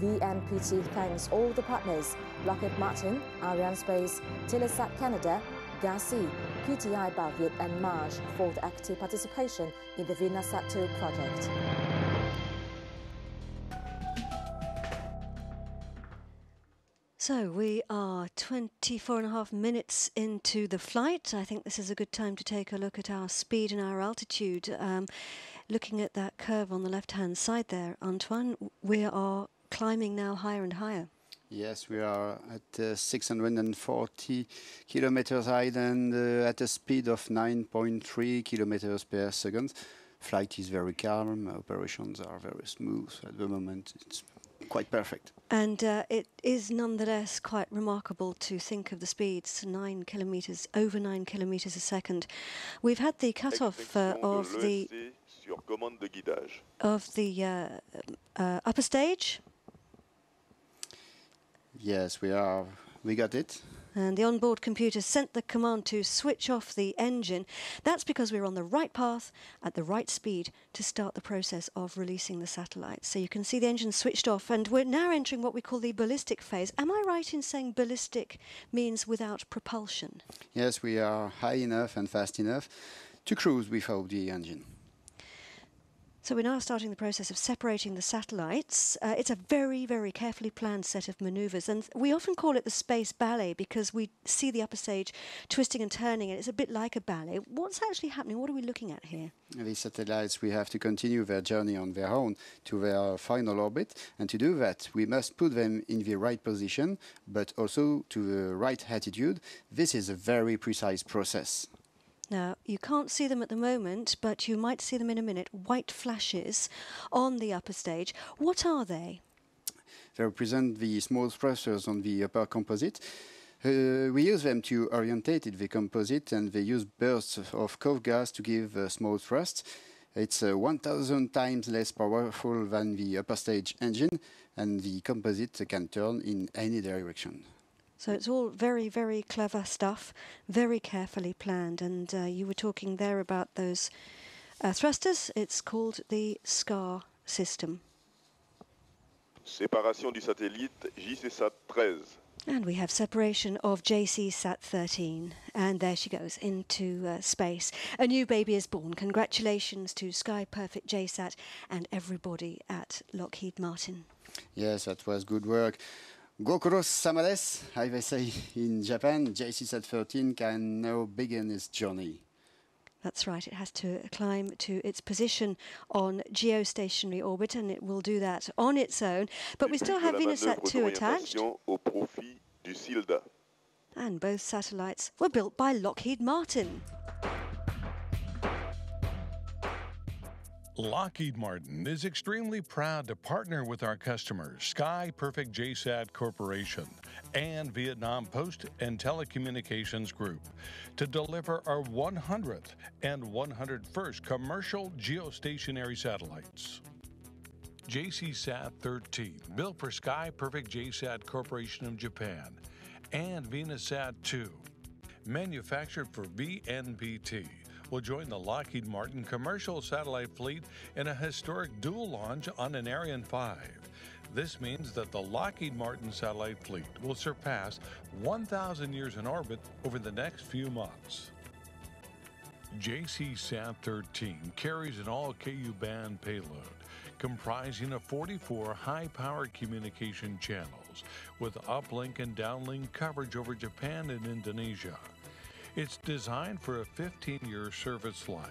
V N P T thanks all the partners, Lockheed Martin, Arianespace, Telesat Canada, G A C I, P T I Balviet and Marsh for the active participation in the VINASAT two project. So we are twenty-four and a half minutes into the flight. I think this is a good time to take a look at our speed and our altitude. Um, looking at that curve on the left-hand side there, Antoine, we are climbing now higher and higher. Yes, we are at uh, six hundred forty kilometers height and uh, at a speed of nine point three kilometers per second. Flight is very calm, operations are very smooth at the moment. It's quite perfect. And uh, it is nonetheless quite remarkable to think of the speeds, nine kilometers, over nine kilometers a second. We've had the cutoff uh, of the of the uh, uh, upper stage. Yes, we are. We got it. And the onboard computer sent the command to switch off the engine. That's because we're on the right path at the right speed to start the process of releasing the satellite. So you can see the engine switched off, and we're now entering what we call the ballistic phase. Am I right in saying ballistic means without propulsion? Yes, we are high enough and fast enough to cruise without the engine. So we're now starting the process of separating the satellites. Uh, it's a very, very carefully planned set of manoeuvres, and we often call it the space ballet because we see the upper stage twisting and turning, and it's a bit like a ballet. What's actually happening? What are we looking at here? These satellites, we have to continue their journey on their own to their final orbit, and to do that, we must put them in the right position, but also to the right attitude. This is a very precise process. Now, you can't see them at the moment, but you might see them in a minute, white flashes on the upper stage. What are they? They represent the small thrusters on the upper composite. Uh, we use them to orientate the composite, and they use bursts of cold gas to give uh, small thrusts. It's uh, one thousand times less powerful than the upper stage engine, and the composite can turn in any direction. So it's all very, very clever stuff, very carefully planned. And uh, you were talking there about those uh, thrusters. It's called the SCAR system. Séparation du satellite J C S A T thirteen. And we have separation of J C S A T thirteen. And there she goes, into uh, space. A new baby is born. Congratulations to Sky Perfect J SAT and everybody at Lockheed Martin. Yes, that was good work. Gokuro Samades, as they say in Japan, J C S A T thirteen can now begin its journey. That's right, it has to climb to its position on geostationary orbit, and it will do that on its own. But we still have VINASAT two attached. Au profit du SILDA. And both satellites were built by Lockheed Martin. Lockheed Martin is extremely proud to partner with our customers, Sky Perfect J SAT Corporation and Vietnam Post and Telecommunications Group, to deliver our one hundredth and one hundred first commercial geostationary satellites. J C S A T thirteen, built for Sky Perfect J SAT Corporation of Japan, and VINASAT two, manufactured for V N P T, will join the Lockheed Martin Commercial Satellite Fleet in a historic dual launch on an Ariane five. This means that the Lockheed Martin Satellite Fleet will surpass one thousand years in orbit over the next few months. J C S A T thirteen carries an all-Ku band payload comprising of forty-four high-power communication channels with uplink and downlink coverage over Japan and Indonesia. It's designed for a fifteen year service life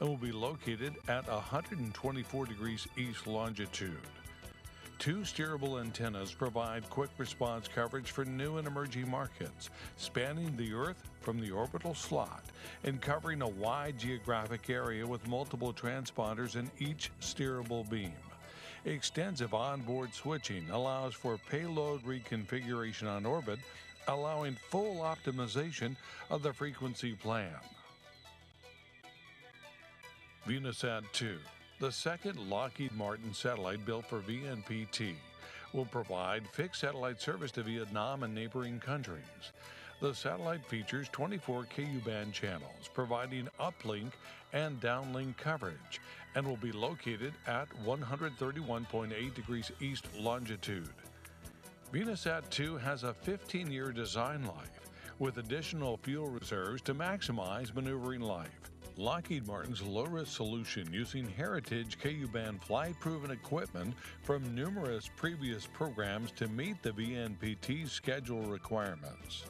and will be located at one hundred twenty-four degrees east longitude. Two steerable antennas provide quick response coverage for new and emerging markets, spanning the Earth from the orbital slot and covering a wide geographic area with multiple transponders in each steerable beam. Extensive onboard switching allows for payload reconfiguration on orbit, allowing full optimization of the frequency plan. VINASAT two, the second Lockheed Martin satellite built for V N P T, will provide fixed satellite service to Vietnam and neighboring countries. The satellite features twenty-four Ku-band channels, providing uplink and downlink coverage, and will be located at one hundred thirty-one point eight degrees east longitude. VINASAT two has a fifteen year design life with additional fuel reserves to maximize maneuvering life. Lockheed Martin's low-risk solution using heritage Ku-band flight-proven equipment from numerous previous programs to meet the V N P T schedule requirements.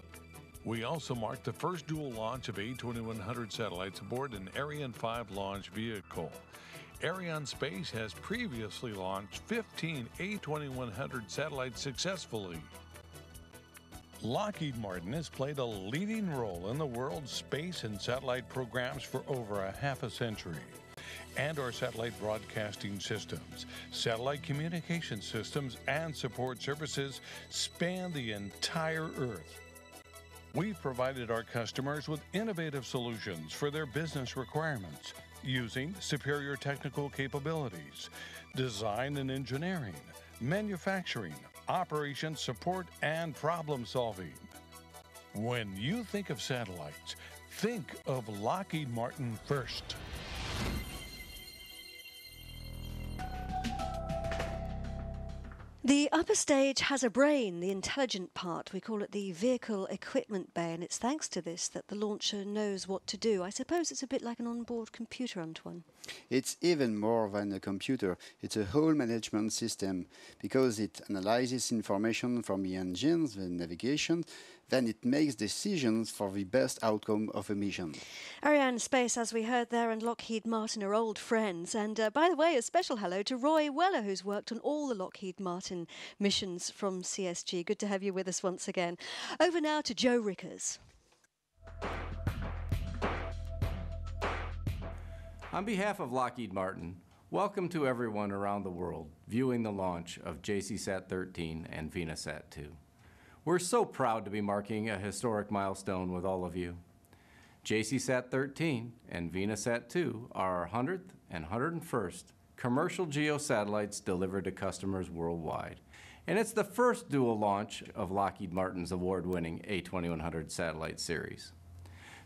We also marked the first dual launch of A twenty-one hundred satellites aboard an Ariane five launch vehicle. Arianespace has previously launched fifteen A twenty-one hundred satellites successfully. Lockheed Martin has played a leading role in the world's space and satellite programs for over a half a century. And our satellite broadcasting systems, satellite communication systems, and support services span the entire Earth. We've provided our customers with innovative solutions for their business requirements using superior technical capabilities, design and engineering, manufacturing, operations support, and problem solving. When you think of satellites, think of Lockheed Martin first. The upper stage has a brain, the intelligent part. We call it the vehicle equipment bay, and it's thanks to this that the launcher knows what to do. I suppose it's a bit like an onboard computer, Antoine. It's even more than a computer. It's a whole management system because it analyzes information from the engines, the navigation, then it makes decisions for the best outcome of a mission. Arianespace, as we heard there, and Lockheed Martin are old friends. And uh, by the way, a special hello to Roy Weller, who's worked on all the Lockheed Martin missions from C S G. Good to have you with us once again. Over now to Joe Rickers. On behalf of Lockheed Martin, welcome to everyone around the world viewing the launch of J C SAT thirteen and VINASAT two. We're so proud to be marking a historic milestone with all of you. J C SAT thirteen and VINASAT two are our hundredth and one hundred first commercial GEO satellites delivered to customers worldwide. And it's the first dual launch of Lockheed Martin's award-winning A twenty-one hundred satellite series.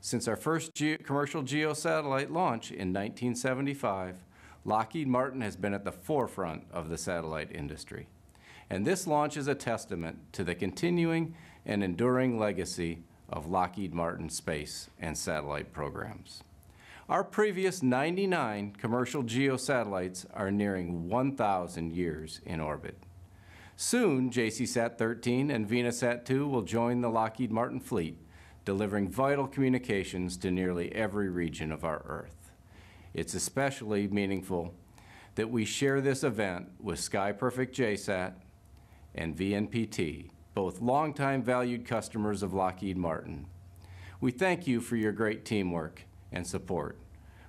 Since our first geo commercial GEO satellite launch in nineteen seventy-five, Lockheed Martin has been at the forefront of the satellite industry. And this launch is a testament to the continuing and enduring legacy of Lockheed Martin space and satellite programs. Our previous ninety-nine commercial GEO satellites are nearing one thousand years in orbit. Soon, J C SAT thirteen and VINASAT two will join the Lockheed Martin fleet, delivering vital communications to nearly every region of our Earth. It's especially meaningful that we share this event with Sky Perfect JSAT and V N P T, both longtime valued customers of Lockheed Martin. We thank you for your great teamwork and support,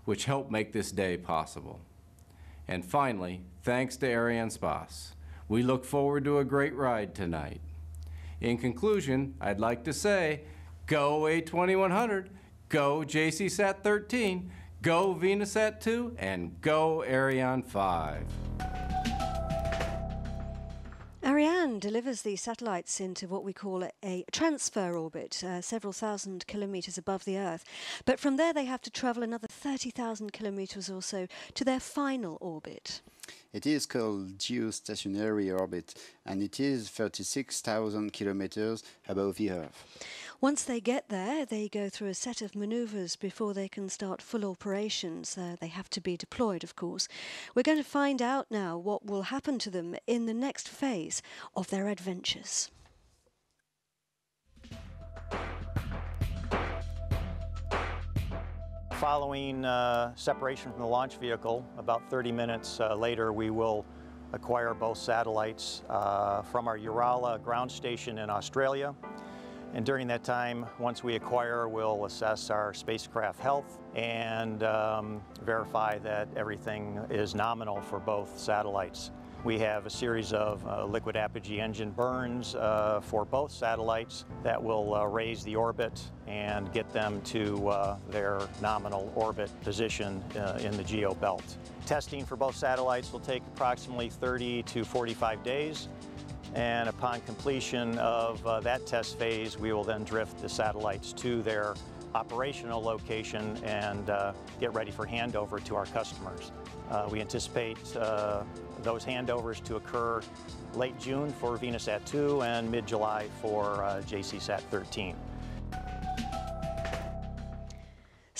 which helped make this day possible. And finally, thanks to Arianespace. We look forward to a great ride tonight. In conclusion, I'd like to say, go A twenty-one hundred, go J C SAT thirteen, go VINASAT two, and go Ariane five. Ariane delivers the satellites into what we call a, a transfer orbit, uh, several thousand kilometres above the Earth. But from there they have to travel another thirty thousand kilometres or so to their final orbit. It is called geostationary orbit, and it is thirty-six thousand kilometers above the Earth. Once they get there, they go through a set of maneuvers before they can start full operations. Uh, they have to be deployed, of course. We're going to find out now what will happen to them in the next phase of their adventures. Following uh, separation from the launch vehicle, about thirty minutes uh, later, we will acquire both satellites uh, from our Urala ground station in Australia. And during that time, once we acquire, we'll assess our spacecraft health and um, verify that everything is nominal for both satellites. We have a series of uh, liquid apogee engine burns uh, for both satellites that will uh, raise the orbit and get them to uh, their nominal orbit position uh, in the GEO belt. Testing for both satellites will take approximately thirty to forty-five days, and upon completion of uh, that test phase, we will then drift the satellites to their operational location and uh, get ready for handover to our customers. Uh, we anticipate uh, those handovers to occur late June for VINASAT two and mid-July for uh, J C SAT thirteen.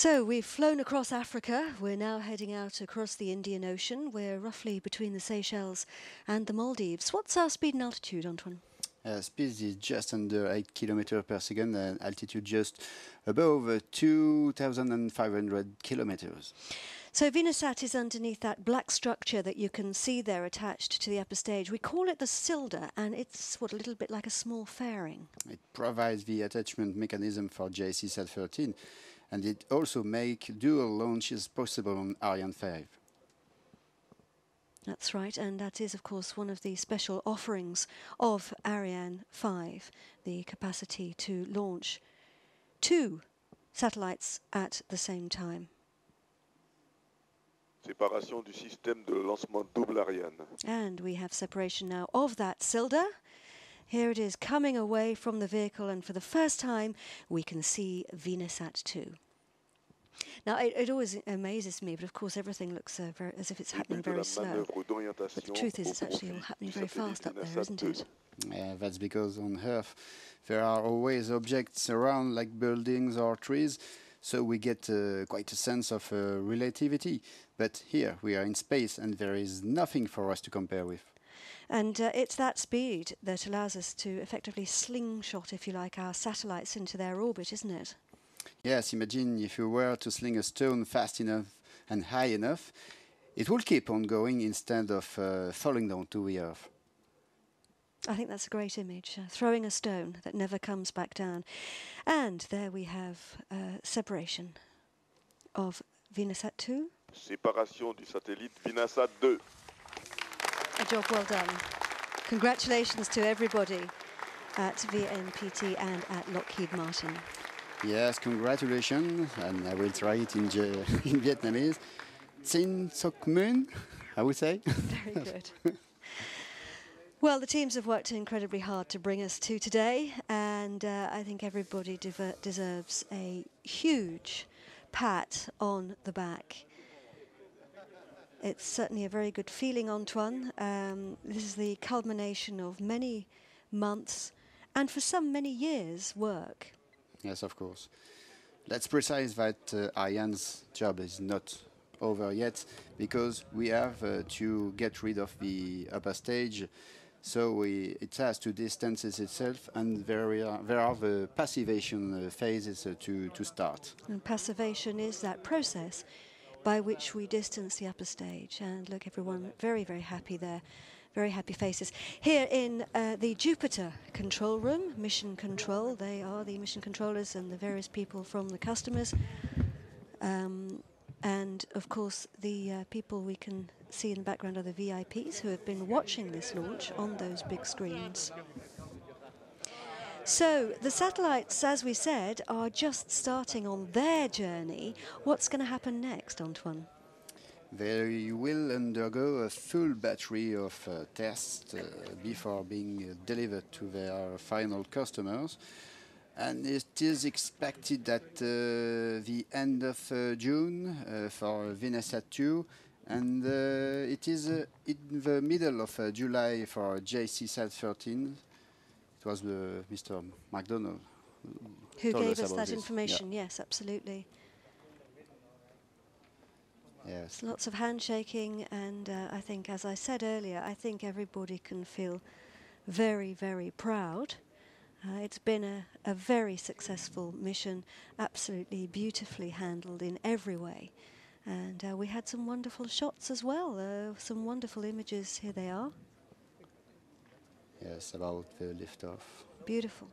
So we've flown across Africa. We're now heading out across the Indian Ocean. We're roughly between the Seychelles and the Maldives. What's our speed and altitude, Antoine? Uh, speed is just under eight kilometers per second and altitude just above uh, two thousand five hundred kilometers. So VINASAT is underneath that black structure that you can see there attached to the upper stage. We call it the SILDA, and it's what a little bit like a small fairing. It provides the attachment mechanism for J C SAT thirteen, and it also makes dual launches possible on Ariane five. That's right, and that is, of course, one of the special offerings of Ariane five, the capacity to launch two satellites at the same time. Séparation du système de lancement double Ariane. And we have separation now of that SILDA. Here it is coming away from the vehicle, and for the first time, we can see VINASAT two. Now, it, it always amazes me, but of course everything looks uh, very, as if it's happening very slow. But the truth is it's actually all happening very fast up there, isn't it? Yeah, that's because on Earth there are always objects around, like buildings or trees, so we get uh, quite a sense of uh, relativity. But here we are in space and there is nothing for us to compare with. And uh, it's that speed that allows us to effectively slingshot, if you like, our satellites into their orbit, isn't it? Yes, imagine if you were to sling a stone fast enough and high enough, it will keep on going instead of uh, falling down to the earth. I think that's a great image, uh, throwing a stone that never comes back down. And there we have uh, separation of VINASAT two. Séparation du satellite VINASAT two. A job well done. Congratulations to everybody at V N P T and at Lockheed Martin. Yes, congratulations, and I will try it in, in Vietnamese. Xin Sok Mun, I would say. Very good. Well, the teams have worked incredibly hard to bring us to today, and uh, I think everybody deserves a huge pat on the back. It's certainly a very good feeling, Antoine. Um, this is the culmination of many months, and for some, many years' work. Yes, of course. Let's precise that uh, Ariane's job is not over yet, because we have uh, to get rid of the upper stage, so we, it has to distance itself, and there are, there are the passivation uh, phases uh, to, to start. And passivation is that process by which we distance the upper stage. And look, everyone very, very happy there. Very happy faces. Here in uh, the Jupiter control room, Mission Control, they are the mission controllers and the various people from the customers. Um, and, of course, the uh, people we can see in the background are the V I Ps who have been watching this launch on those big screens. So the satellites, as we said, are just starting on their journey. What's going to happen next, Antoine? They will undergo a full battery of uh, tests uh, before being uh, delivered to their final customers. And it is expected at uh, the end of uh, June uh, for VINASAT two, and uh, it is uh, in the middle of uh, July for J C SAT thirteen. It was uh, Mister MacDonald who, who gave us, us that this. information, yeah. Yes, absolutely. Yes. Lots of handshaking, and uh, I think, as I said earlier, I think everybody can feel very, very proud. Uh, it's been a, a very successful mission, absolutely beautifully handled in every way. And uh, we had some wonderful shots as well, uh, some wonderful images. Here they are. Yes, about the liftoff. Beautiful.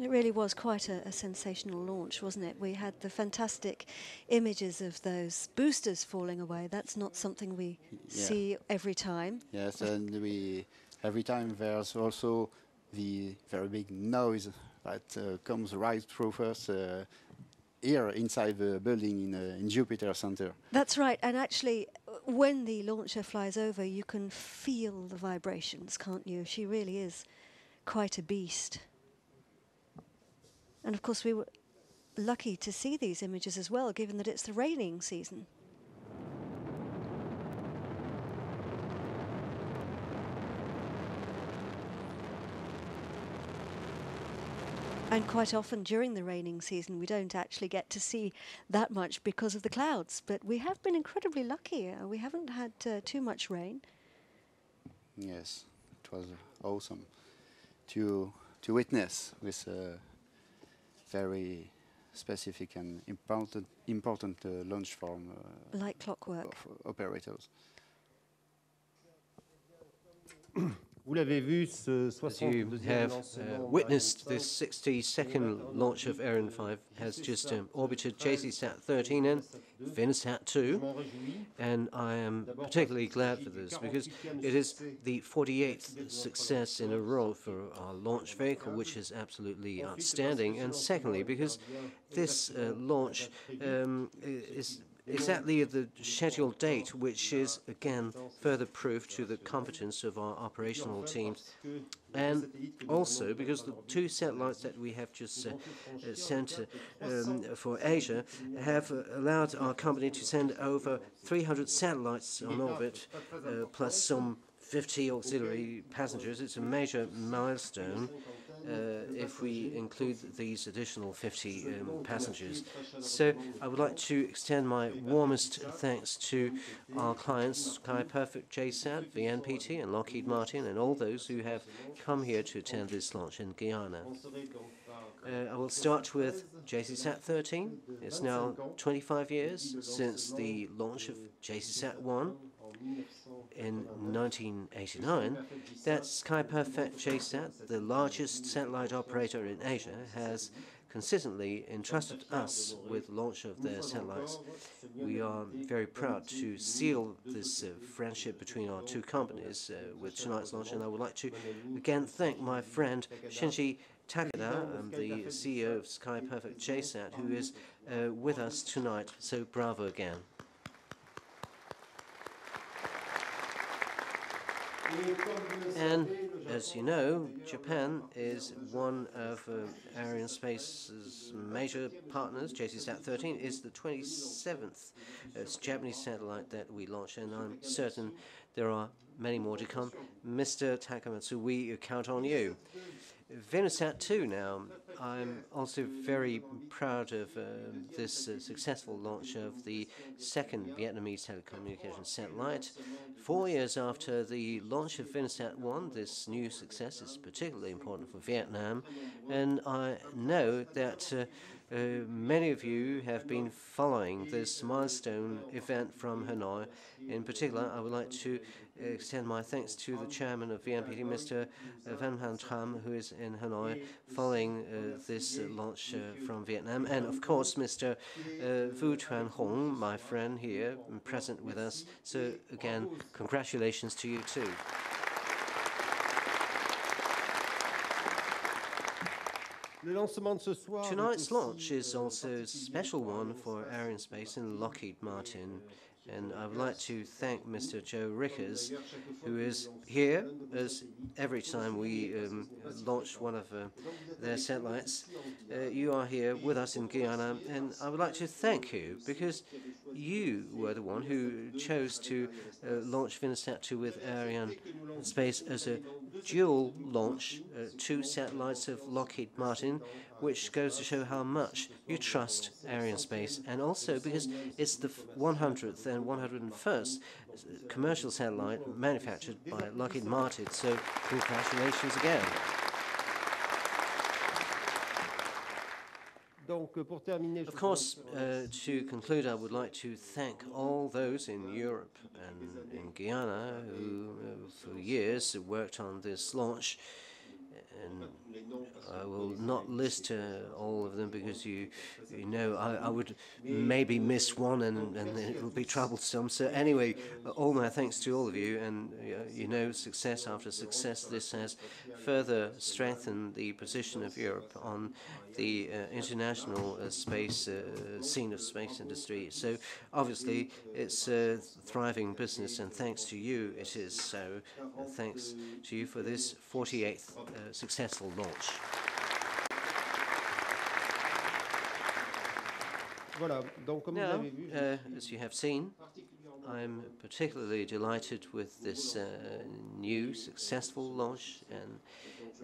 It really was quite a, a sensational launch, wasn't it? We had the fantastic images of those boosters falling away. That's not something we yeah. see every time. Yes, and we every time there's also the very big noise that uh, comes right through us uh, here inside the building in, uh, in Jupiter Center. That's right, and actually, when the launcher flies over, you can feel the vibrations, can't you? She really is quite a beast. And of course, we were lucky to see these images as well, given that it's the raining season. And quite often during the raining season, we don't actually get to see that much because of the clouds. But we have been incredibly lucky. Uh, we haven't had uh, too much rain. Yes, it was awesome to to witness with a very specific and important important uh, launch from uh, like clockwork operators. As you have uh, witnessed, this sixty-second launch of Ariane five has just um, orbited J C SAT thirteen and VINASAT two, and I am particularly glad for this because it is the forty-eighth success in a row for our launch vehicle, which is absolutely outstanding, and secondly because this uh, launch um, is exactly at the scheduled date, which is, again, further proof to the competence of our operational teams. And also because the two satellites that we have just uh, uh, sent uh, um, for Asia have uh, allowed our company to send over three hundred satellites on orbit, uh, plus some fifty auxiliary passengers. It's a major milestone uh, if we include these additional fifty um, passengers. So I would like to extend my warmest thanks to our clients, Sky Perfect J SAT, V N P T, and Lockheed Martin, and all those who have come here to attend this launch in Guyana. Uh, I will start with J C SAT thirteen. It's now twenty-five years since the launch of J C SAT one. In nineteen eighty-nine, that Sky Perfect J SAT, the largest satellite operator in Asia, has consistently entrusted us with launch of their satellites. We are very proud to seal this uh, friendship between our two companies uh, with tonight's launch, and I would like to again thank my friend Shinji Takada, um, the C E O of Sky Perfect J SAT, who is uh, with us tonight, so bravo again. And, as you know, Japan is one of uh, Arianespace's major partners. J C SAT thirteen is the twenty-seventh uh, Japanese satellite that we launched, and I'm certain there are many more to come. Mister Takamatsu, we count on you. VINASAT two now. I'm also very proud of uh, this uh, successful launch of the second Vietnamese telecommunications satellite. Four years after the launch of VINASAT one, this new success is particularly important for Vietnam, and I know that uh, Uh, many of you have been following this milestone event from Hanoi. In particular, I would like to extend my thanks to the chairman of V N P T, Mister Van Rompuy, who is in Hanoi following uh, this uh, launch uh, from Vietnam, and of course, Mister Uh, Vu Tuan Hong, my friend here, present with us. So again, congratulations to you too. Tonight's launch is also a special one for Arianespace and Lockheed Martin, and I would like to thank Mister Joe Rickers, who is here as every time we um, launch one of uh, their satellites. Uh, you are here with us in Guyana, and I would like to thank you because you were the one who chose to uh, launch VINASAT two with Arianespace as a dual launch, uh, two satellites of Lockheed Martin, which goes to show how much you trust Arianespace, and also because it's the hundredth and one hundred first commercial satellite manufactured by Lockheed Martin, so congratulations again. Of course, uh, to conclude, I would like to thank all those in Europe and in Guyana who, uh, for years, worked on this launch. And I will not list uh, all of them because you, you know, I, I would maybe miss one and, and it will be troublesome. So anyway, all my thanks to all of you, and uh, you know, success after success, this has further strengthened the position of Europe on the uh, international uh, space uh, scene of space industry. So obviously it's a thriving business, and thanks to you it is so. Uh, thanks to you for this forty-eighth uh, success. Successful launch. Now, uh, as you have seen, I'm particularly delighted with this uh, new successful launch, and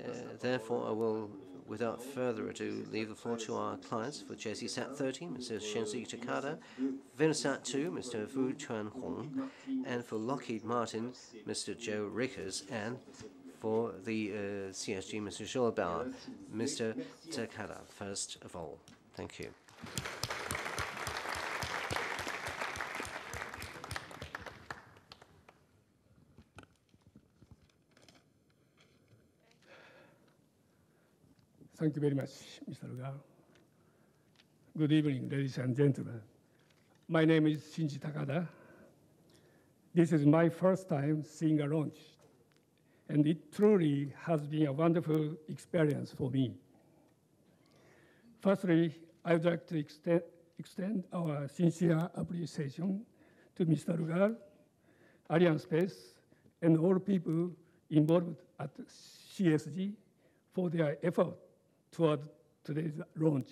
uh, therefore I will, without further ado, leave the floor to our clients for J C SAT thirteen, Mister Shinji Takada, VINASAT two, Mister Vu Tuan Hong, and for Lockheed Martin, Mister Joe Rickers, and for the uh, C S G, Mister Jean-Yves Le Gall. Mister Takada, first of all. Thank you. Thank you very much, Mister Le Gall. Good evening, ladies and gentlemen. My name is Shinji Takada. This is my first time seeing a launch, and it truly has been a wonderful experience for me. Firstly, I would like to extend, extend our sincere appreciation to Mister Le Gall, Arianespace, and all people involved at C S G for their effort toward today's launch.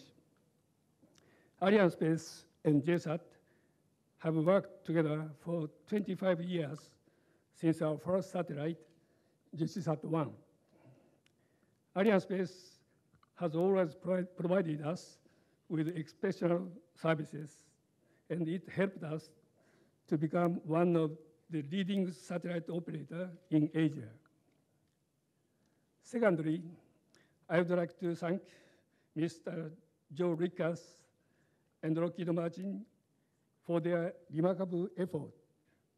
Arianespace and J SAT have worked together for twenty-five years since our first satellite, J C SAT one. Arianespace has always pro provided us with exceptional services, and it helped us to become one of the leading satellite operators in Asia. Secondly, I would like to thank Mister Joe Rickers and Lockheed Martin for their remarkable effort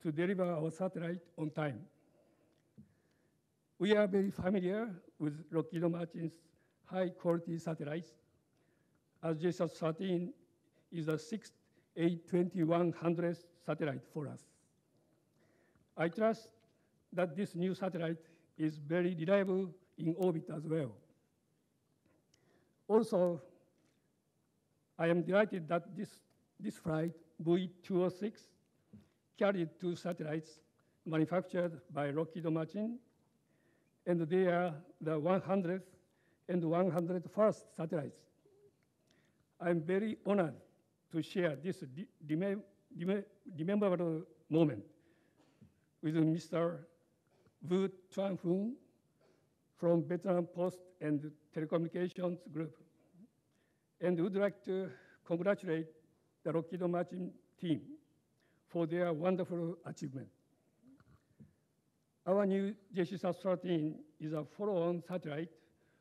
to deliver our satellite on time. We are very familiar with Lockheed Martin's high-quality satellites, as J SAT thirteen is the sixth A twenty-one hundred satellite for us. I trust that this new satellite is very reliable in orbit as well. Also, I am delighted that this, this flight, V two oh six, carried two satellites manufactured by Lockheed Martin, and they are the one hundredth and one hundred first satellites. I'm very honored to share this rememberable moment with Mister Vu Tuan Hong from Vietnam Posts and Telecommunications Group, and would like to congratulate the Lockheed Martin team for their wonderful achievement. Our new J C SAT thirteen is a follow-on satellite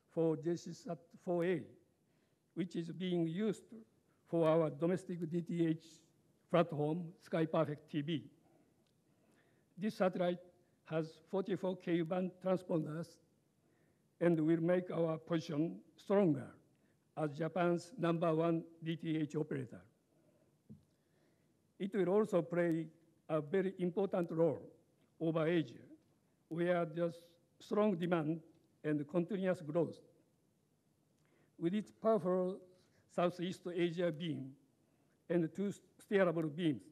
for J C SAT four A, which is being used for our domestic D T H platform, Sky Perfect T V. This satellite has forty-four Ku-band transponders and will make our position stronger as Japan's number one D T H operator. It will also play a very important role over Asia, where there's strong demand and continuous growth. With its powerful Southeast Asia beam and two steerable beams,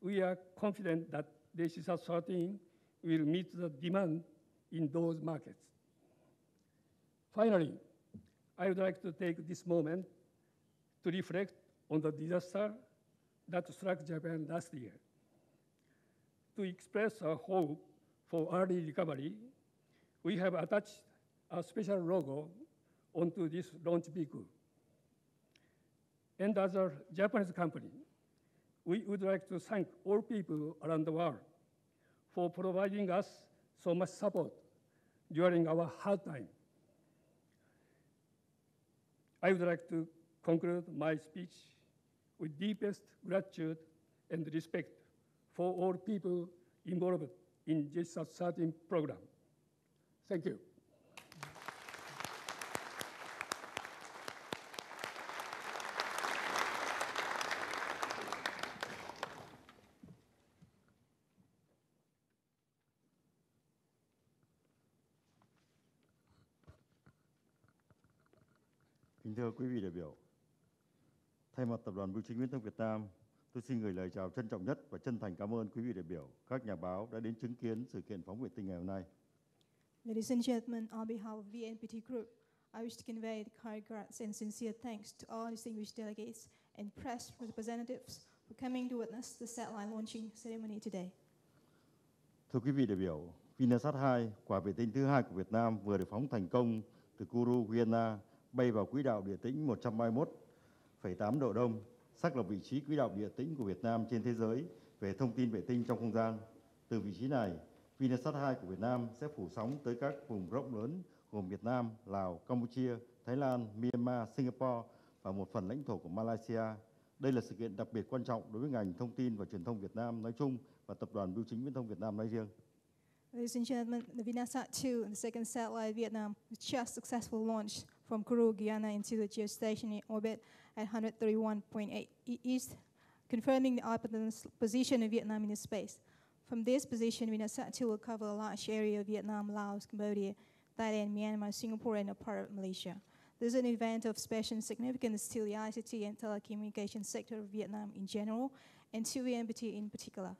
we are confident that J C SAT thirteen will meet the demand in those markets. Finally, I would like to take this moment to reflect on the disaster that struck Japan last year, to express our hope for early recovery. We have attached a special logo onto this launch vehicle. And as a Japanese company, we would like to thank all people around the world for providing us so much support during our hard time. I would like to conclude my speech with deepest gratitude and respect for all people involved in J C SAT thirteen program. Thank you. Kính thưa quý vị đại biểu, thay mặt Tập đoàn Bưu chính Viễn thông Việt Nam, tôi xin gửi lời chào trân trọng nhất và chân thành cảm ơn quý vị đại biểu, các nhà báo đã đến chứng kiến sự kiện phóng vệ tinh ngày hôm nay. Ladies and gentlemen, on behalf of V N P T Group, I wish to convey the kind regards and sincere thanks to all distinguished delegates and press representatives for coming to witness the satellite launching ceremony today. Thưa quý vị đại biểu, VINASAT hai, quả vệ tinh thứ hai của Việt Nam vừa được phóng thành công từ Kourou, Guiana, bay vào quỹ đạo địa tĩnh một trăm ba mươi mốt phẩy tám độ đông, xác lập vị trí quỹ đạo địa tĩnh của Việt Nam trên thế giới về thông tin vệ tinh trong không gian. Từ vị trí này, VINASAT hai của Việt Nam sẽ phủ sóng tới các vùng rộng lớn gồm Việt Nam, Lào, Campuchia, Thái Lan, Myanmar, Singapore và một phần lãnh thổ của Malaysia. Đây là sự kiện đặc biệt quan trọng đối với ngành thông tin và truyền thông Việt Nam nói chung và Tập đoàn Bưu chính Viễn thông Việt Nam nói riêng. Ladies and gentlemen, the VINASAT two, the second satellite of Vietnam, was just successfully launched from Kourou, Guyana into the geostationary orbit at one hundred thirty-one point eight east, confirming the orbital position of Vietnam in space. From this position, VINASAT two will cover a large area of Vietnam, Laos, Cambodia, Thailand, Myanmar, Singapore, and a part of Malaysia. This is an event of special significance to the I C T and telecommunications sector of Vietnam in general, and to V N P T in particular.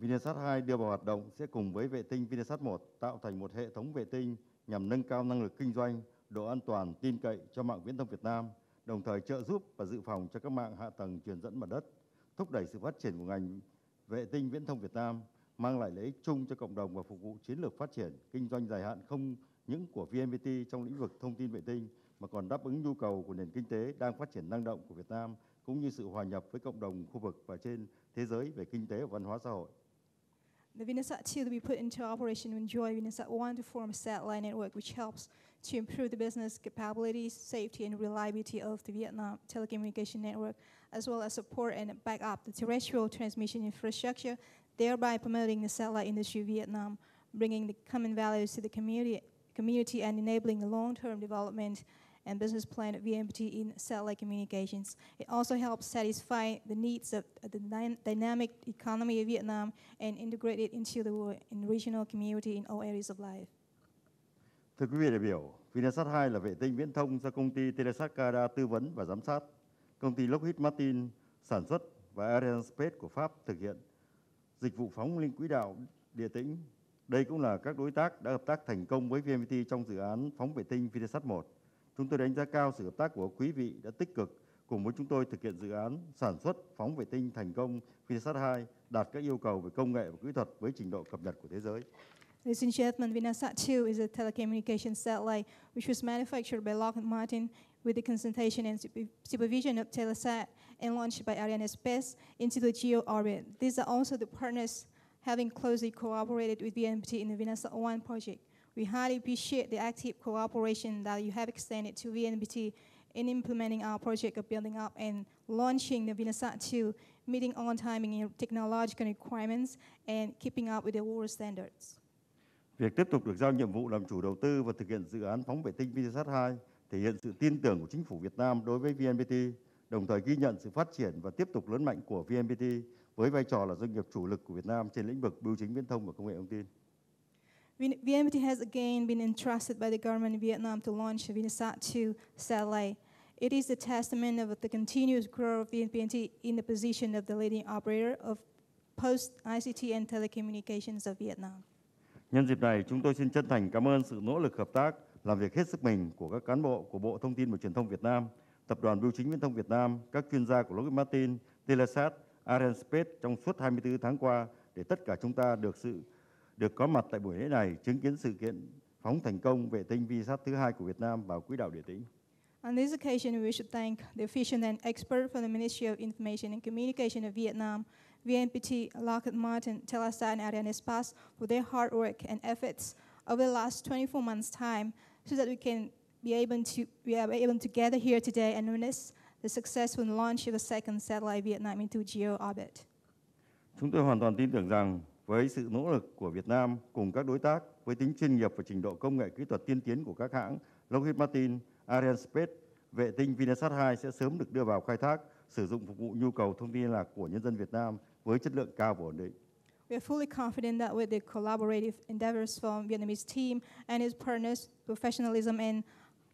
VINASAT hai đưa vào hoạt động sẽ cùng với vệ tinh VINASAT một tạo thành một hệ thống vệ tinh nhằm nâng cao năng lực kinh doanh, độ an toàn, tin cậy cho mạng viễn thông Việt Nam, đồng thời trợ giúp và dự phòng cho các mạng hạ tầng truyền dẫn mặt đất, thúc đẩy sự phát triển của ngành vệ tinh viễn thông Việt Nam, mang lại lợi ích chung cho cộng đồng và phục vụ chiến lược phát triển, kinh doanh dài hạn không những của V N P T trong lĩnh vực thông tin vệ tinh, mà còn đáp ứng nhu cầu của nền kinh tế đang phát triển năng động của Việt Nam, cũng như sự hòa nhập với cộng đồng khu vực và trên thế giới về kinh tế và văn hóa xã hội. The VINASAT two to be put into operation will join VINASAT one to form a satellite network which helps to improve the business capabilities, safety, and reliability of the Vietnam telecommunication network, as well as support and back up the terrestrial transmission infrastructure, thereby promoting the satellite industry in Vietnam, bringing the common values to the community, community and enabling the long-term development and business plan of V N P T in satellite communications. It also helps satisfy the needs of the dynamic economy of Vietnam and integrate it into the world and regional community in all areas of life. Thưa quý vị đại biểu, VINASAT hai là vệ tinh viễn thông do công ty Telesat Canada tư vấn và giám sát, công ty Lockheed Martin sản xuất và Arianespace của Pháp thực hiện dịch vụ phóng lên quỹ đạo địa tĩnh. Đây cũng là các đối tác đã hợp tác thành công với V N P T trong dự án phóng vệ tinh VINASAT một. Chúng tôi đánh giá cao sự hợp tác của quý vị đã tích cực cùng với chúng tôi thực hiện dự án sản xuất phóng vệ tinh thành công VINASAT hai đạt các yêu cầu về công nghệ và kỹ thuật với trình độ cập nhật của thế giới. Ladies and gentlemen, VINASAT two is a telecommunications satellite which was manufactured by Lockheed Martin with the consultation and supervision of Telesat and launched by Arianespace into the geo orbit. These are also the partners having closely cooperated with V N P T in the VINASAT one project. We highly appreciate the active cooperation that you have extended to V N P T in implementing our project of building up and launching the VINASAT two, meeting on timing and technological requirements, and keeping up with the world standards. Việc tiếp tục được giao nhiệm vụ làm chủ đầu tư và thực hiện dự án phóng vệ tinh VINASAT hai thể hiện sự tin tưởng của chính phủ Việt Nam đối với V N P T, đồng thời ghi nhận sự phát triển và tiếp tục lớn mạnh của V N P T với vai trò là doanh nghiệp chủ lực của Việt Nam trên lĩnh vực bưu chính viễn thông và công nghệ thông tin. V N P T has again been entrusted by the government of Vietnam to launch the VINASAT two satellite. It is a testament of the continuous growth of V N P T in the position of the leading operator of post-I C T and telecommunications of Vietnam. Nhân dịp này, chúng tôi xin chân thành cảm ơn sự nỗ lực hợp tác, làm việc hết sức mình của các cán bộ của Bộ Thông tin và Truyền thông Việt Nam, Tập đoàn Bưu chính Viễn thông Việt Nam, các chuyên gia của Lockheed Martin, Telesat, Arianespace trong suốt hai mươi tư tháng qua để tất cả chúng ta được sự được có mặt tại buổi lễ này, chứng kiến sự kiện phóng thành công vệ tinh VINASAT thứ hai của Việt Nam vào quỹ đạo địa tĩnh. On this occasion, we should thank the official and expert from the Ministry of Information and Communication of Vietnam, V N P T, Lockheed Martin, Telesat, and Arianespace for their hard work and efforts over the last twenty-four months' time, so that we can be able to we are able to gather here today and witness the successful launch of the second satellite Vietnam into geo orbit. Chúng tôi hoàn toàn tin tưởng rằng với sự nỗ lực của Việt Nam cùng các đối tác, với tính chuyên nghiệp và trình độ công nghệ kỹ thuật tiên tiến của các hãng Lockheed Martin, Arianespace, vệ tinh VINASAT hai sẽ sớm được đưa vào khai thác, sử dụng phục vụ nhu cầu thông tin liên lạc của nhân dân Việt Nam với chất lượng cao và ổn định. We are fully confident that with the collaborative endeavors from Vietnamese team and its partners, professionalism and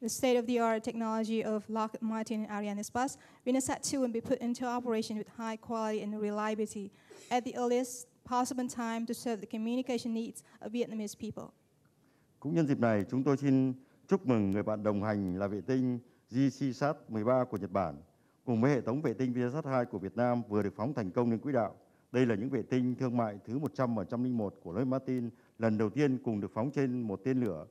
the state-of-the-art technology of Lockheed Martin and Arianespace, VINASAT two will be put into operation with high quality and reliability at the earliest possible time to serve the communication needs of Vietnamese people. Cũng nhân dịp này, chúng tôi xin chúc mừng người bạn đồng hành là vệ tinh J C SAT mười ba của Nhật Bản. cùng với hệ thống vệ tinh VINASAT hai của Việt Nam vừa được phóng thành công lên quỹ đạo. Đây là những vệ tinh thương mại thứ một trăm và một trăm linh một của Lockheed Martin lần đầu tiên cùng được phóng trên một tên lửa.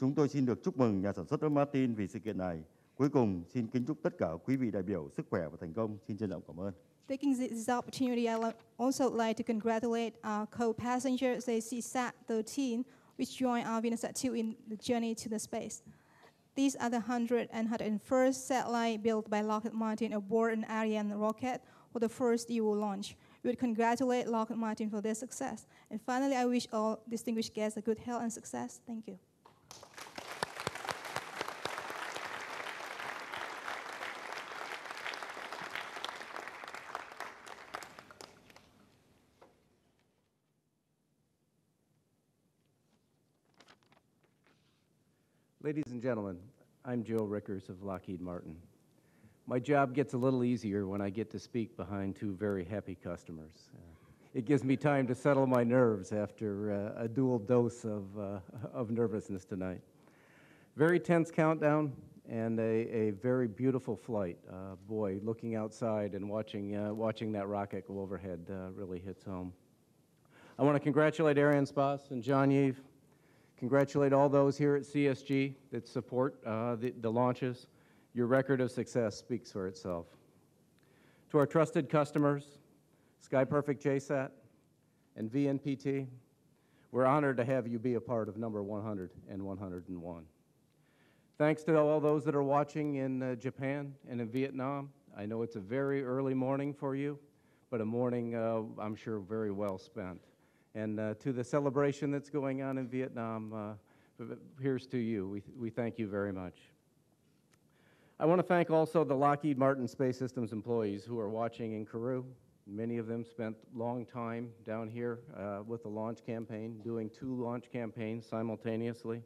Chúng tôi xin được chúc mừng nhà sản xuất Lockheed Martin vì sự kiện này. Cuối cùng, xin kính chúc tất cả quý vị đại biểu sức khỏe và thành công. Xin trân trọng cảm ơn. Taking this opportunity, I also like to congratulate our co-passenger J C S A T thirteen, which joined our VINASAT two in the journey to the space. These are the one hundred and one hundred first satellite built by Lockheed Martin aboard an Ariane rocket for the first E U launch. We would congratulate Lockheed Martin for their success. And finally, I wish all distinguished guests a good health and success. Thank you. Ladies and gentlemen, I'm Joe Rickers of Lockheed Martin. My job gets a little easier when I get to speak behind two very happy customers. Uh, it gives me time to settle my nerves after uh, a dual dose of, uh, of nervousness tonight. Very tense countdown and a, a very beautiful flight. Uh, boy, looking outside and watching, uh, watching that rocket go overhead uh, really hits home. I want to congratulate Arianespace and Jean-Yves. Congratulate all those here at C S G that support uh, the, the launches. Your record of success speaks for itself. To our trusted customers, Sky Perfect J SAT and V N P T, we're honored to have you be a part of number one hundred and one hundred and one. Thanks to all those that are watching in uh, Japan and in Vietnam. I know it's a very early morning for you, but a morning uh, I'm sure very well spent. And uh, to the celebration that's going on in Vietnam, uh, here's to you. We, th we thank you very much. I want to thank also the Lockheed Martin Space Systems employees who are watching in Kourou. Many of them spent long time down here uh, with the launch campaign, doing two launch campaigns simultaneously.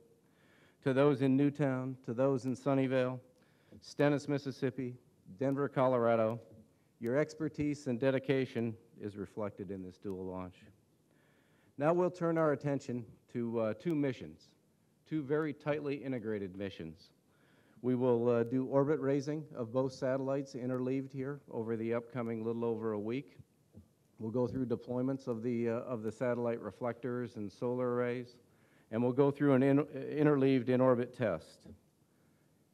To those in Newtown, to those in Sunnyvale, Stennis, Mississippi, Denver, Colorado, your expertise and dedication is reflected in this dual launch. Now we'll turn our attention to uh, two missions, two very tightly integrated missions. We will uh, do orbit raising of both satellites interleaved here over the upcoming little over a week. We'll go through deployments of the, uh, of the satellite reflectors and solar arrays, and we'll go through an in interleaved in-orbit test.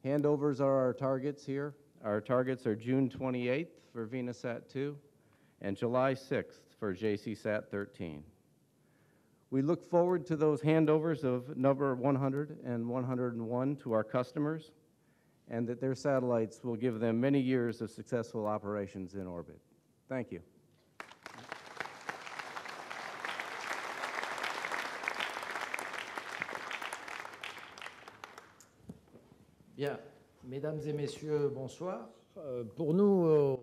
Handovers are our targets here. Our targets are June twenty-eighth for VINASAT two and July sixth for J C SAT thirteen. We look forward to those handovers of number one hundred and one hundred and one to our customers, and that their satellites will give them many years of successful operations in orbit. Thank you. Bien. Mesdames et messieurs, bonsoir.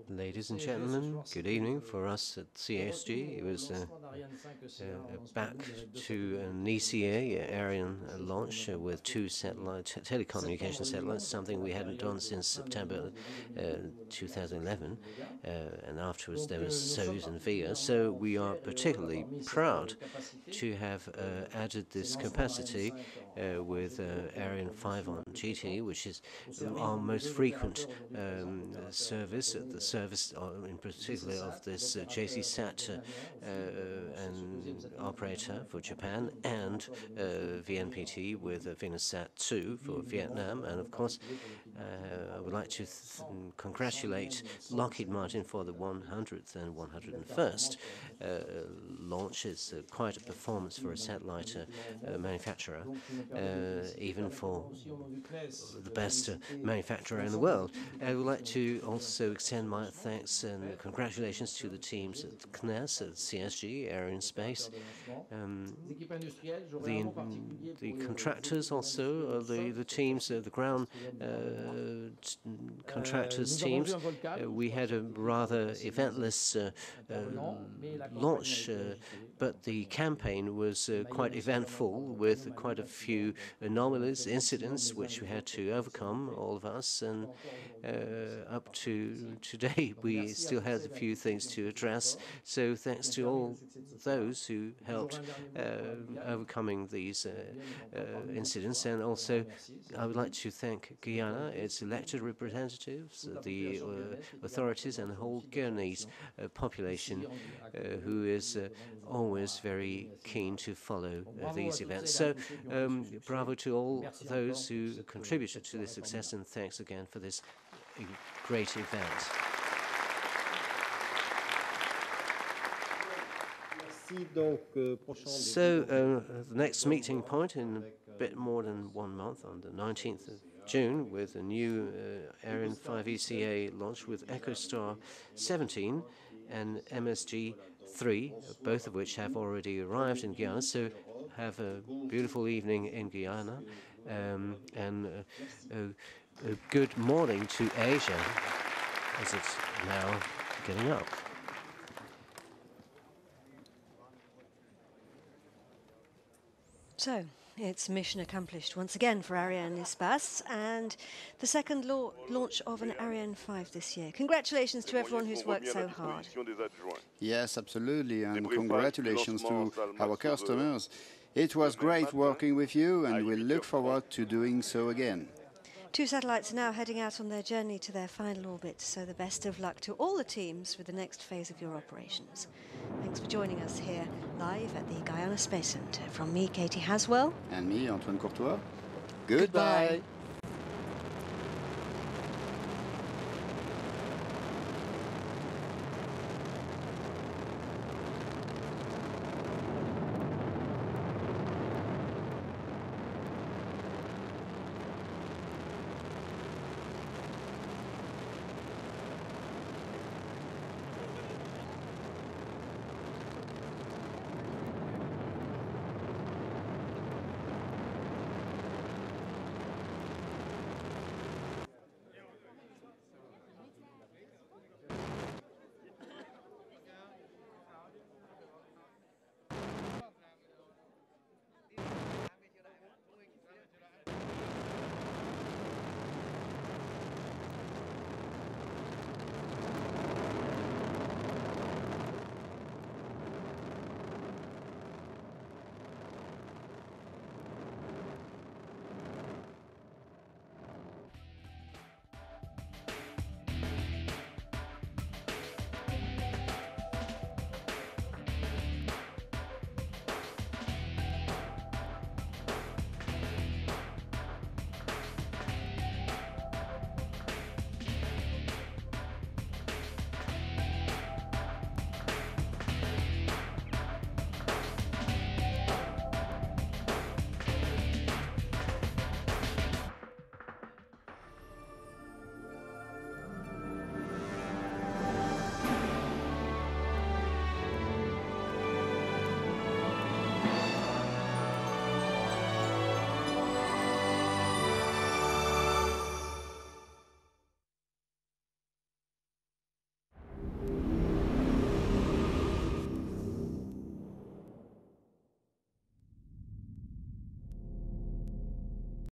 Ladies and gentlemen, good evening. For us at C S G, it was uh, uh, back to an E C A, Ariane launch uh, with two satellite telecommunication satellites, something we hadn't done since September uh, two thousand eleven, uh, and afterwards there was Soyuz and Vega. So we are particularly proud to have uh, added this capacity uh, with uh, Ariane five on G T, which is our most frequent um, Uh, service, uh, the service uh, in particular of this uh, J C SAT uh, uh, and operator for Japan, and uh, V N P T with uh, VINASAT two for Vietnam. And of course, uh, I would like to th congratulate Lockheed Martin for the one hundredth and one hundred and first uh, launch. It's uh, quite a performance for a satellite uh, uh, manufacturer, uh, even for the best uh, manufacturer in the world. I would like to also extend my thanks and congratulations to the teams at C N E S, at C S G, Arianespace, um, the, the contractors also, uh, the, the teams, uh, the ground uh, t contractors teams. Uh, we had a rather eventless uh, uh, launch, uh, but the campaign was uh, quite eventful with quite a few anomalies, incidents, which we had to overcome, all of us, and uh, up to today, we still had a few things to address. So thanks to all those who helped uh, overcoming these uh, uh, incidents. And also, I would like to thank Guyana, its elected representatives, the uh, authorities, and the whole Guyanese uh, population, uh, who is uh, always very keen to follow uh, these events. So um, bravo to all those who contributed to this success, and thanks again for this great event. So uh, the next meeting point in a bit more than one month, on the nineteenth of June, with a new uh, Ariane five E C A launch with EchoStar seventeen and M S G three, both of which have already arrived in Guyana. So have a beautiful evening in Guyana, um, and uh, a, a good morning to Asia, as it's now getting up. So it's mission accomplished once again for Arianespace, and the second la launch of an Ariane five this year. Congratulations to everyone who's worked so hard. Yes, absolutely, and congratulations to our customers. It was great working with you, and we look forward to doing so again. Two satellites are now heading out on their journey to their final orbit, so the best of luck to all the teams with the next phase of your operations. Thanks for joining us here live at the Guiana Space Center. From me, Katie Haswell. And me, Antoine Courtois. Goodbye. Goodbye.